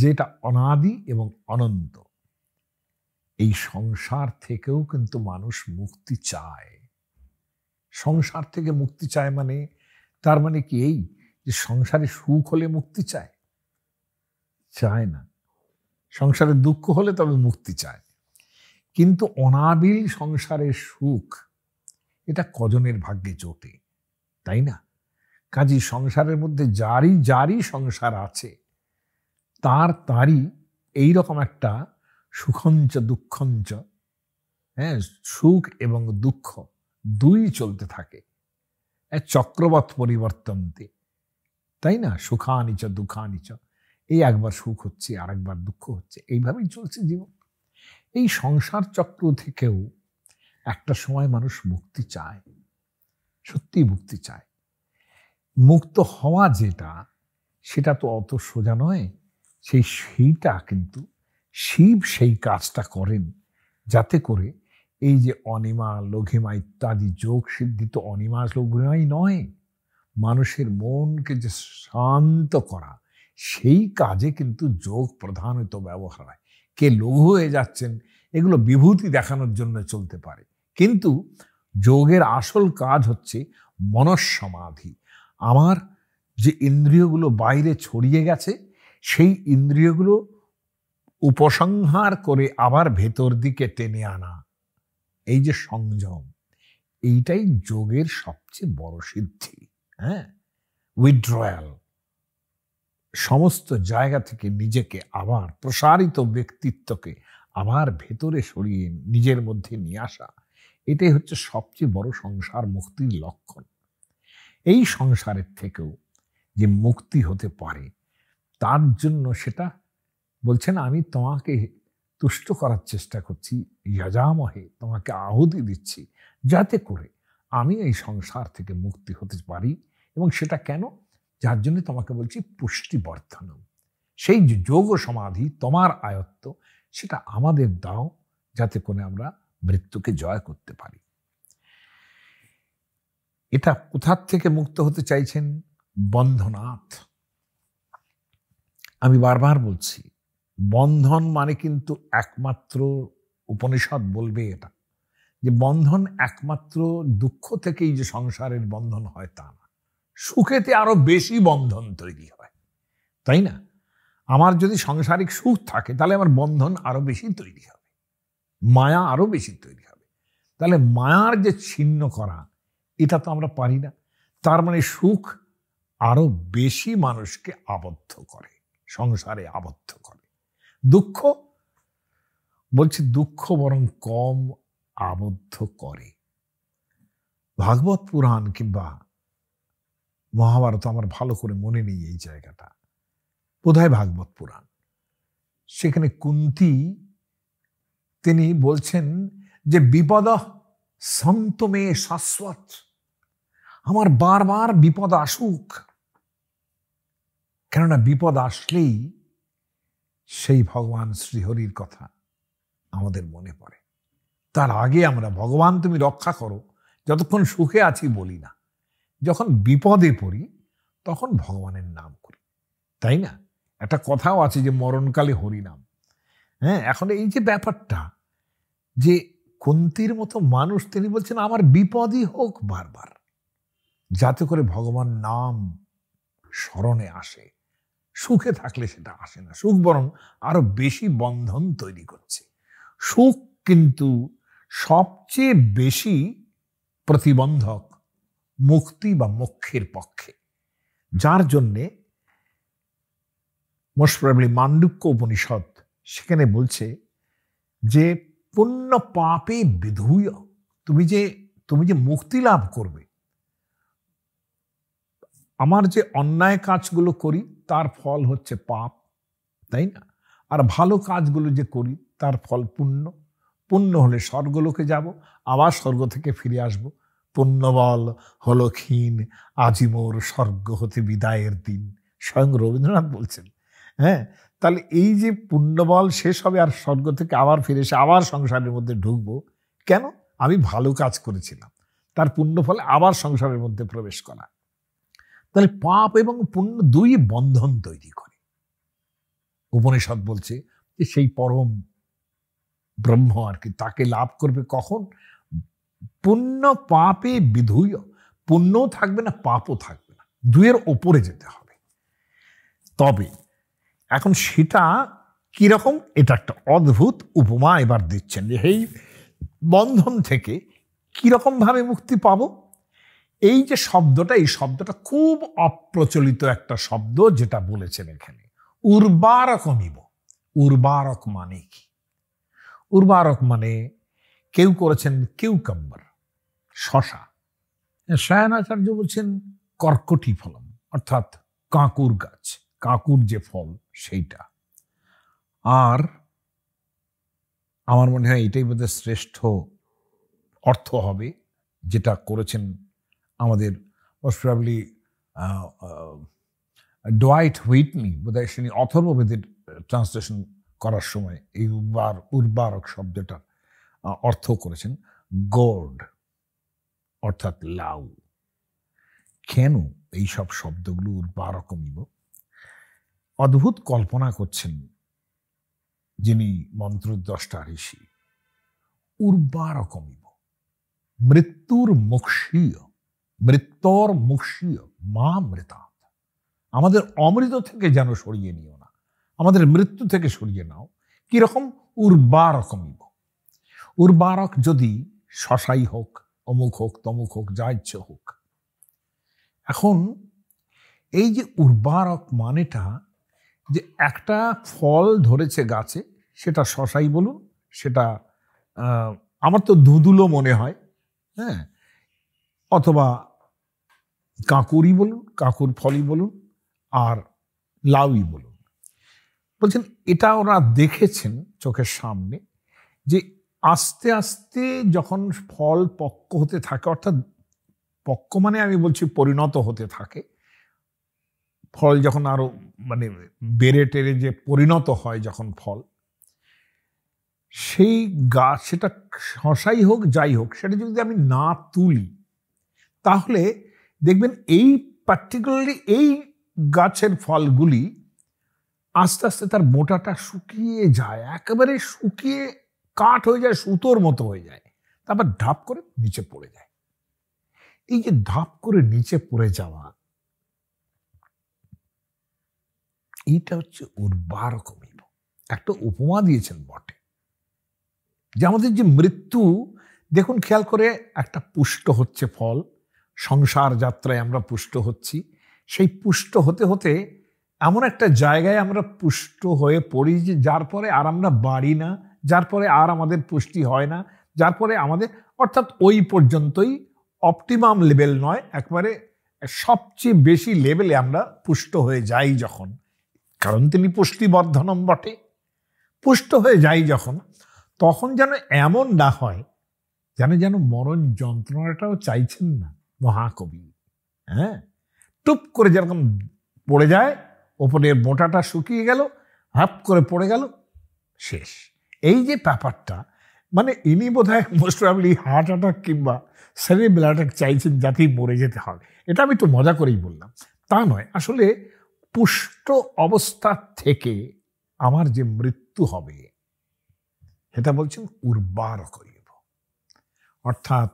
যেটা অনাদি এবং অনন্ত। এই সংসার থেকেও কিন্তু মানুষ মুক্তি চায়। সংসার থেকে মুক্তি চায় মানে তার মানে কি এই যে সংসারে সুখ হলে মুক্তি চায়? চায় না। সংসারে দুঃখ হলে তবে মুক্তি চায়। কিন্তু অনাবিল সংসারের সুখ এটা কজনের ভাগ্যে জোটে, তাই না? কাজী সংসারের মধ্যে যারই যারই সংসার আছে তার তারই এইরকম একটা সুখঞ্চ দুঃখঞ্চ, হ্যাঁ, সুখ এবং দুঃখ দুই চলতে থাকে, চক্রবৎ পরিবর্তনতে, তাই না? সুখানিচ দুঃখানিচ, এই একবার সুখ হচ্ছে আর একবার দুঃখ হচ্ছে, এইভাবেই চলছে জীবন। এই সংসার চক্র থেকেও একটা সময় মানুষ মুক্তি চায়, সত্যি মুক্তি চায়। মুক্ত হওয়া যেটা, সেটা তো অত সোজা নয়। সেই সেইটা কিন্তু শিব সেই কাজটা করেন, যাতে করে এই যে অনিমা লঘিমা ইত্যাদি যোগ সিদ্ধিত অনিমা লঘিমাই নয়, মানুষের মনকে যে শান্ত করা, সেই কাজে কিন্তু যোগ প্রধানত ব্যবহার হয়। কে লঘু হয়ে যাচ্ছেন, এগুলো বিভূতি দেখানোর জন্য চলতে পারে, কিন্তু যোগের আসল কাজ হচ্ছে মনঃসমাধি। আমার যে ইন্দ্রিয়গুলো বাইরে ছড়িয়ে গেছে, সেই ইন্দ্রিয়গুলো উপসংহার করে আবার ভেতর দিকে টেনে আনা, এই যে সংযম, এইটাই যোগের সবচেয়ে বড় সিদ্ধি, হ্যাঁ, উইথড্রয়াল। সমস্ত জায়গা থেকে নিজেকে আবার, প্রসারিত ব্যক্তিত্বকে আবার ভেতরে সরিয়ে নিজের মধ্যে নিয়ে আসা, এটাই হচ্ছে সবচেয়ে বড় সংসার মুক্তির লক্ষণ। এই সংসারের থেকেও যে মুক্তি হতে পারে, তার জন্য সেটা বলছেন আমি তোমাকে তুষ্ট করার চেষ্টা করছি, যজামহে তোমাকে আহুতি দিচ্ছি, যাতে করে আমি এই সংসার থেকে মুক্তি হতে পারি। এবং সেটা কেন? যার জন্য তোমাকে বলছি পুষ্টিবর্ধন, সেই যোগ সমাধি তোমার আয়ত্ত, সেটা আমাদের দাও, যাতে করে আমরা মৃত্যুকে জয় করতে পারি। এটা কোথার থেকে মুক্ত হতে চাইছেন? বন্ধনাথ। আমি বারবার বলছি, বন্ধন মানে কিন্তু একমাত্র উপনিষদ বলবে এটা, যে বন্ধন একমাত্র দুঃখ থেকেই যে সংসারের বন্ধন হয় তা না, সুখেতে আরো বেশি বন্ধন তৈরি হয়, তাই না? আমার যদি সাংসারিক সুখ থাকে, তাহলে আমার বন্ধন আরো বেশি তৈরি হবে, মায়া আরো বেশি তৈরি হবে। তাহলে মায়ার যে ছিন্ন করা, এটা তো আমরা পারি না। তার মানে সুখ আরো বেশি মানুষকে আবদ্ধ করে, সংসারে আবদ্ধ করে। দুঃখ বলছে দুঃখ বরং কম আবদ্ধ করে। ভাগবত পুরাণ কিংবা মহাভারত, আমার ভালো করে মনে নেই এই জায়গাটা, বোধহয় ভাগবত পুরাণ, সেখানে কুন্তি তিনি বলছেন যে বিপদ সন্তমে শাশ্বত, আমার বারবার বিপদ আসুক, কেননা বিপদ আসলেই সেই ভগবান শ্রীহরির কথা আমাদের মনে পড়ে। তার আগে আমরা ভগবান তুমি রক্ষা করো যতক্ষণ সুখে আছি বলি না, যখন বিপদে পড়ি তখন ভগবানের নাম করি, তাই না? একটা কথাও আছে যে মরণকালে হরিনাম। হ্যাঁ, এখন এই যে ব্যাপারটা, যে কুন্তির মতো মানুষ তিনি বলছেন আমার বিপদই হোক বারবার, যাতে করে ভগবান নাম স্মরণে আসে। সুখে থাকলে সেটা আসে না, সুখ বরং আরো বেশি বন্ধন তৈরি করছে। সুখ কিন্তু সবচেয়ে বেশি প্রতিবন্ধক মুক্তি বা মোক্ষের পক্ষে, যার জন্যে মোস্ট প্রবাবলি মান্ডুক্য উপনিষদ সেখানে বলছে যে পুণ্য পাপে বিধুয়, তুমি যে তুমি যে মুক্তি লাভ করবে, আমার যে অন্যায় কাজগুলো করি তার ফল হচ্ছে পাপ, তাই না? আর ভালো কাজগুলো যে করি তার ফল পুণ্য, পুণ্য হলে স্বর্গলোকে যাব, আবার স্বর্গ থেকে ফিরে আসব। পুণ্যবল হলো ক্ষীণ আজি মোর স্বর্গ হতে বিদায়ের দিন, স্বয়ং রবীন্দ্রনাথ বলছেন। হ্যাঁ, তাহলে এই যে পুণ্যবল শেষ হবে আর স্বর্গ থেকে আবার ফিরে এসে আবার সংসারের মধ্যে ঢুকবো, কেন? আমি ভালো কাজ করেছিলাম, তার পুণ্য ফলে আবার সংসারের মধ্যে প্রবেশ করা। তাহলে পাপ এবং পুণ্য দুই বন্ধন তৈরি করে। উপনিষদ বলছে যে সেই পরম ব্রহ্ম আর কি, তাকে লাভ করবে কখন? পুণ্য পাপে বিধুয়, পুণ্যও থাকবে না পাপও থাকবে না, দুয়ের ওপরে যেতে হবে। তবে এখন সেটা কিরকম, এটা একটা অদ্ভুত উপমা এবার দিচ্ছেন, যে এই বন্ধন থেকে কীরকমভাবে মুক্তি পাবো। এই যে শব্দটা, এই শব্দটা খুব অপ্রচলিত একটা শব্দ, যেটা বলেছেন এখানে উর্বারক নিব। উর্বারক মানে কি? উর্বারক মানে কেউ করেছেন কিউকাম্বার, শশা। সায়নাচার্য বলছেন কর্কটি ফলম, অর্থাৎ কাঁকুর গাছ, কাঁকুর যে ফল সেইটা। আর আমার মনে হয় এটাই বোধহয় শ্রেষ্ঠ অর্থ হবে, যেটা করেছেন আমাদের মোস্ট প্রবাবলি ডোয়াইট হুইটনি, বোধহয় তিনি অথর্ববেদের ট্রান্সলেশন করার সময় এই উর্বার উর্বারক শব্দটার অর্থ করেছেন গর্ড, অর্থাৎ লাউ। কেন এইসব শব্দগুলো উর্বারক নিব? অদ্ভুত কল্পনা করছেন যিনি মন্ত্রদ্রষ্টা ঋষি। উর্বারক নিব মৃত্যুর মুক্ষীয়, মৃত্যর মুক্ষীয় মা মৃতা, আমাদের অমৃত থেকে যেন সরিয়ে নিও না, আমাদের মৃত্যু থেকে সরিয়ে নাও। কিরকম? উর্বারক নিব। উর্বারক যদি শশাই হোক, অমুক হোক, তমুক হোক, যা ইচ্ছে হোক। এখন এই যে উর্বারক মানেটা, যে একটা ফল ধরেছে গাছে, সেটা শশাই বলুন, সেটা আমার তো ধুধুলো মনে হয়, হ্যাঁ, অথবা কাঁকুরই বলুন, কাঁকুর ফলই বলুন, আর লাউই বলুন। বলছেন এটা ওরা দেখেছেন চোখের সামনে, যে আস্তে আস্তে যখন ফল পক্ক হতে থাকে, অর্থাৎ পক্ক মানে আমি বলছি পরিণত হতে থাকে, ফল যখন আরো মানে বেড়ে টেড়ে যে পরিণত হয় যখন ফল, সেই গাছ, সেটা শশাই হোক যাই হোক, সেটা যদি আমি না তুলি, তাহলে দেখবেন এই পার্টিকুলারলি এই গাছের ফলগুলি আস্তে আস্তে তার মোটাটা শুকিয়ে যায়, একেবারে শুকিয়ে কাঠ হয়ে যায়, সুতোর মতো হয়ে যায়, তারপর ঢাপ করে নিচে পড়ে যায়। এই যে ঢাপ করে নিচে পড়ে যাওয়া, এইটা হচ্ছে উর্বারক। একটা উপমা দিয়েছেন বটে, যে আমাদের যে মৃত্যু, দেখুন খেয়াল করে, একটা পুষ্ট হচ্ছে ফল, সংসার যাত্রায় আমরা পুষ্ট হচ্ছি, সেই পুষ্ট হতে হতে এমন একটা জায়গায় আমরা পুষ্ট হয়ে পড়ি যে যার পরে আর আমরা বাড়ি না, যার পরে আর আমাদের পুষ্টি হয় না, যার পরে আমাদের, অর্থাৎ ওই পর্যন্তই, অপটিমাম লেভেল নয়, একবারে সবচেয়ে বেশি লেভেলে আমরা পুষ্ট হয়ে যাই যখন, কারণ তিনি পুষ্টিবর্ধনম বটে, পুষ্ট হয়ে যাই যখন, তখন যেন এমন না হয় যেন যেন মরণ যন্ত্রণাটাও চাইছেন না মহাকবি। হ্যাঁ, টুপ করে যেরকম পড়ে যায়, ওপরের মোটাটা শুকিয়ে গেল, হাপ করে পড়ে গেল, শেষ। এই যে ব্যাপারটা, মানে ইনি বোধহয় মোস্ট প্রবাবলি হার্ট অ্যাটাক কিংবা সেরিব্রাল অ্যাটাক চাইছেন যাতেই মরে যেতে হয়। এটা আমি তো মজা করেই বললাম, তা নয়। আসলে পুষ্ট অবস্থা থেকে আমার যে মৃত্যু হবে সেটা বলছেন উর্বর করিব, অর্থাৎ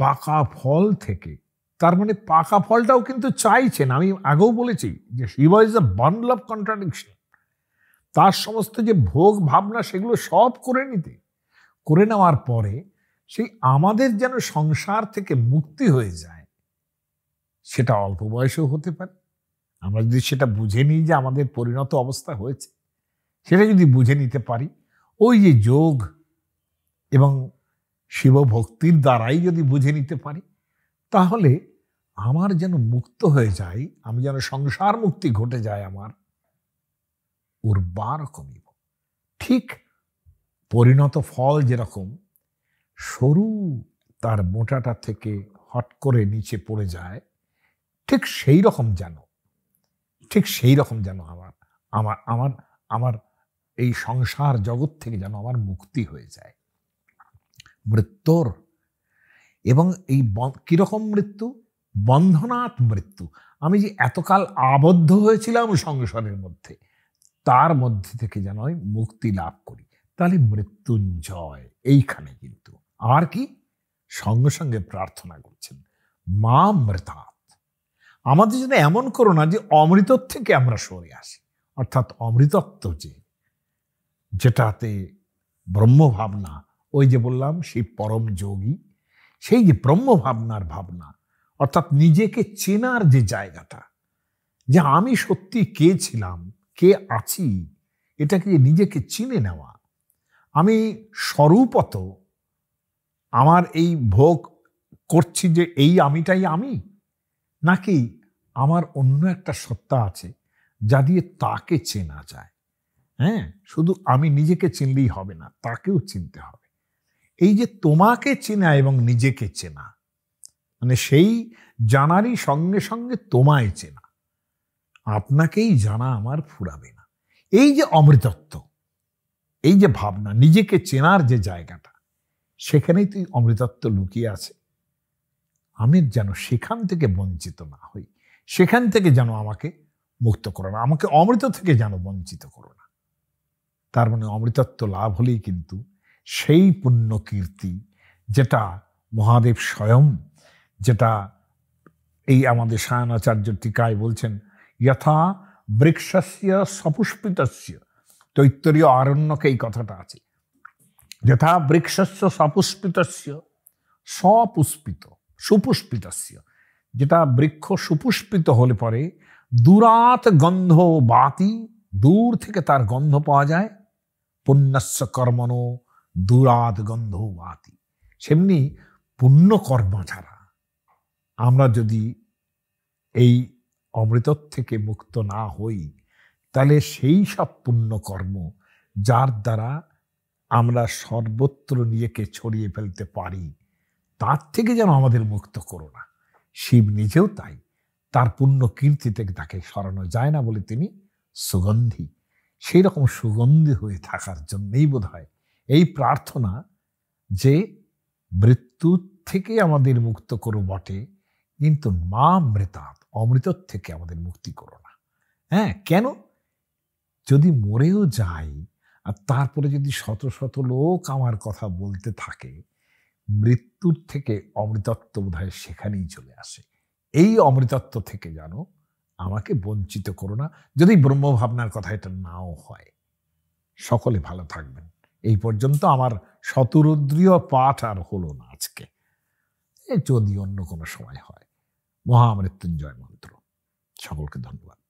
পাকা ফল থেকে। তার মানে পাকা ফলটাও কিন্তু চাইছেন। আমি আগেও বলেছি যে he was a bundle of contradiction. তার সমস্ত যে ভোগ ভাবনা সেগুলো সব করে নিতে, করে নেওয়ার পরে সেই আমাদের যেন সংসার থেকে মুক্তি হয়ে যায়, সেটা অল্প বয়সেও হতে পারে। আমরা যদি সেটা বুঝে নিই যে আমাদের পরিণত অবস্থা হয়েছে, সেটা যদি বুঝে নিতে পারি, ওই যে যোগ এবং শিবভক্তির দ্বারাই যদি বুঝে নিতে পারি, তাহলে আমার যেন মুক্ত হয়ে যায়, আমি যেন সংসার মুক্তি ঘটে যায় আমার, উর্বার কমিব। ঠিক পরিণত ফল যেরকম সরু তার মোটাটা থেকে হট করে নিচে পড়ে যায়, ঠিক সেই রকম যেন ঠিক সেই রকম যেন আমার আমার আমার আমার এই সংসার জগৎ থেকে যেন আমার মুক্তি হয়ে যায় মৃত্যুর। এবং এই কীরকম মৃত্যু? বন্ধনাত মৃত্যু। আমি যে এতকাল আবদ্ধ হয়েছিলাম সংসারের মধ্যে, তার মধ্যে থেকে যেন আমি মুক্তি লাভ করি। তাহলে মৃত্যুঞ্জয় এইখানে কিন্তু। আর কি সঙ্গে সঙ্গে প্রার্থনা করছেন, মা মৃতাৎ, আমাদের যেন এমন করো না যে অমৃতর থেকে আমরা সরে আসি। অর্থাৎ অমৃতত্ব যে, যেটাতে ব্রহ্মভাবনা, ওই যে বললাম সেই পরম যোগী, সেই যে ব্রহ্মভাবনার ভাবনা, অর্থাৎ নিজেকে চেনার যে জায়গাটা, যে আমি সত্যি কে ছিলাম, কে আছি, এটাকে নিজেকে চিনে নেওয়া। আমি স্বরূপত আমার এই ভোগ করছি যে এই আমিটাই আমি, নাকি আমার অন্য একটা সত্তা আছে যা দিয়ে তাকে চেনা যায়। হ্যাঁ, শুধু আমি নিজেকে চিনলেই হবে না, তাকেও চিনতে হবে। এই যে তোমাকে চেনা এবং নিজেকে চেনা, মানে সেই জানারই সঙ্গে সঙ্গে তোমায় চেনা, আপনাকেই জানা আমার ফুরাবে না। এই যে অমৃতত্ব, এই যে ভাবনা, নিজেকে চেনার যে জায়গাটা, সেখানেই তো অমৃতত্ব লুকিয়ে আছে। আমি যেন সেখান থেকে বঞ্চিত না হই, সেখান থেকে যেন আমাকে মুক্ত করো না, আমাকে অমৃত থেকে যেন বঞ্চিত করো না। তার মানে অমৃতত্ব লাভ হলেই কিন্তু সেই পুণ্য কীর্তি, যেটা মহাদেব স্বয়ং, যেটা এই আমাদের সায়ণাচার্য টিকায় বলছেন, যথা বৃক্ষস্য সপুষ্পিতস্য, তৈত্তরীয় আরণ্যকে এই কথাটা আছে, যথা বৃক্ষস্য সপুষ্পিতস্য, সপুষ্পিত সুপুষ্পিতস্য, যেটা বৃক্ষ সুপুষ্পিত হলে পরে দূরাত গন্ধ বাতি, দূর থেকে তার গন্ধ পাওয়া যায়, পুণ্যস্য কর্মণো দূরাত গন্ধ বাতি। সেমনি পুণ্য কর্ম ছাড়া আমরা যদি এই অমৃতর থেকে মুক্ত না হই, তাহলে সেই সব পুণ্যকর্ম যার দ্বারা আমরা সর্বত্র নিজেকে ছড়িয়ে ফেলতে পারি, তার থেকে যেন আমাদের মুক্ত করো না। শিব নিজেও তাই, তার পুণ্য কীর্তি থেকে তাকে সরানো যায় না বলে তিনি সুগন্ধি। সেই রকম সুগন্ধি হয়ে থাকার জন্যেই বোধ হয় এই প্রার্থনা, যে মৃত্যুর থেকে আমাদের মুক্ত করো বটে, কিন্তু মা মৃতাৎ, অমৃতর থেকে আমাদের মুক্তি করো না। হ্যাঁ, কেন? যদি মরেও যাই আর তারপরে যদি শত শত লোক আমার কথা বলতে থাকে, মৃত্যুর থেকে অমৃতত্ব বোধ হয় সেখানেই চলে আসে। এই অমৃতত্ব থেকে যেন আমাকে বঞ্চিত করো না, যদি ব্রহ্মভাবনার কথা এটা নাও হয়। সকলে ভালো থাকবেন। এই পর্যন্ত আমার শতরুদ্রীয় পাঠ আর হলো না আজকে, যদি অন্য কোনো সময় হয়। মহামৃত্যুঞ্জয় মন্ত্র। সকলকে ধন্যবাদ।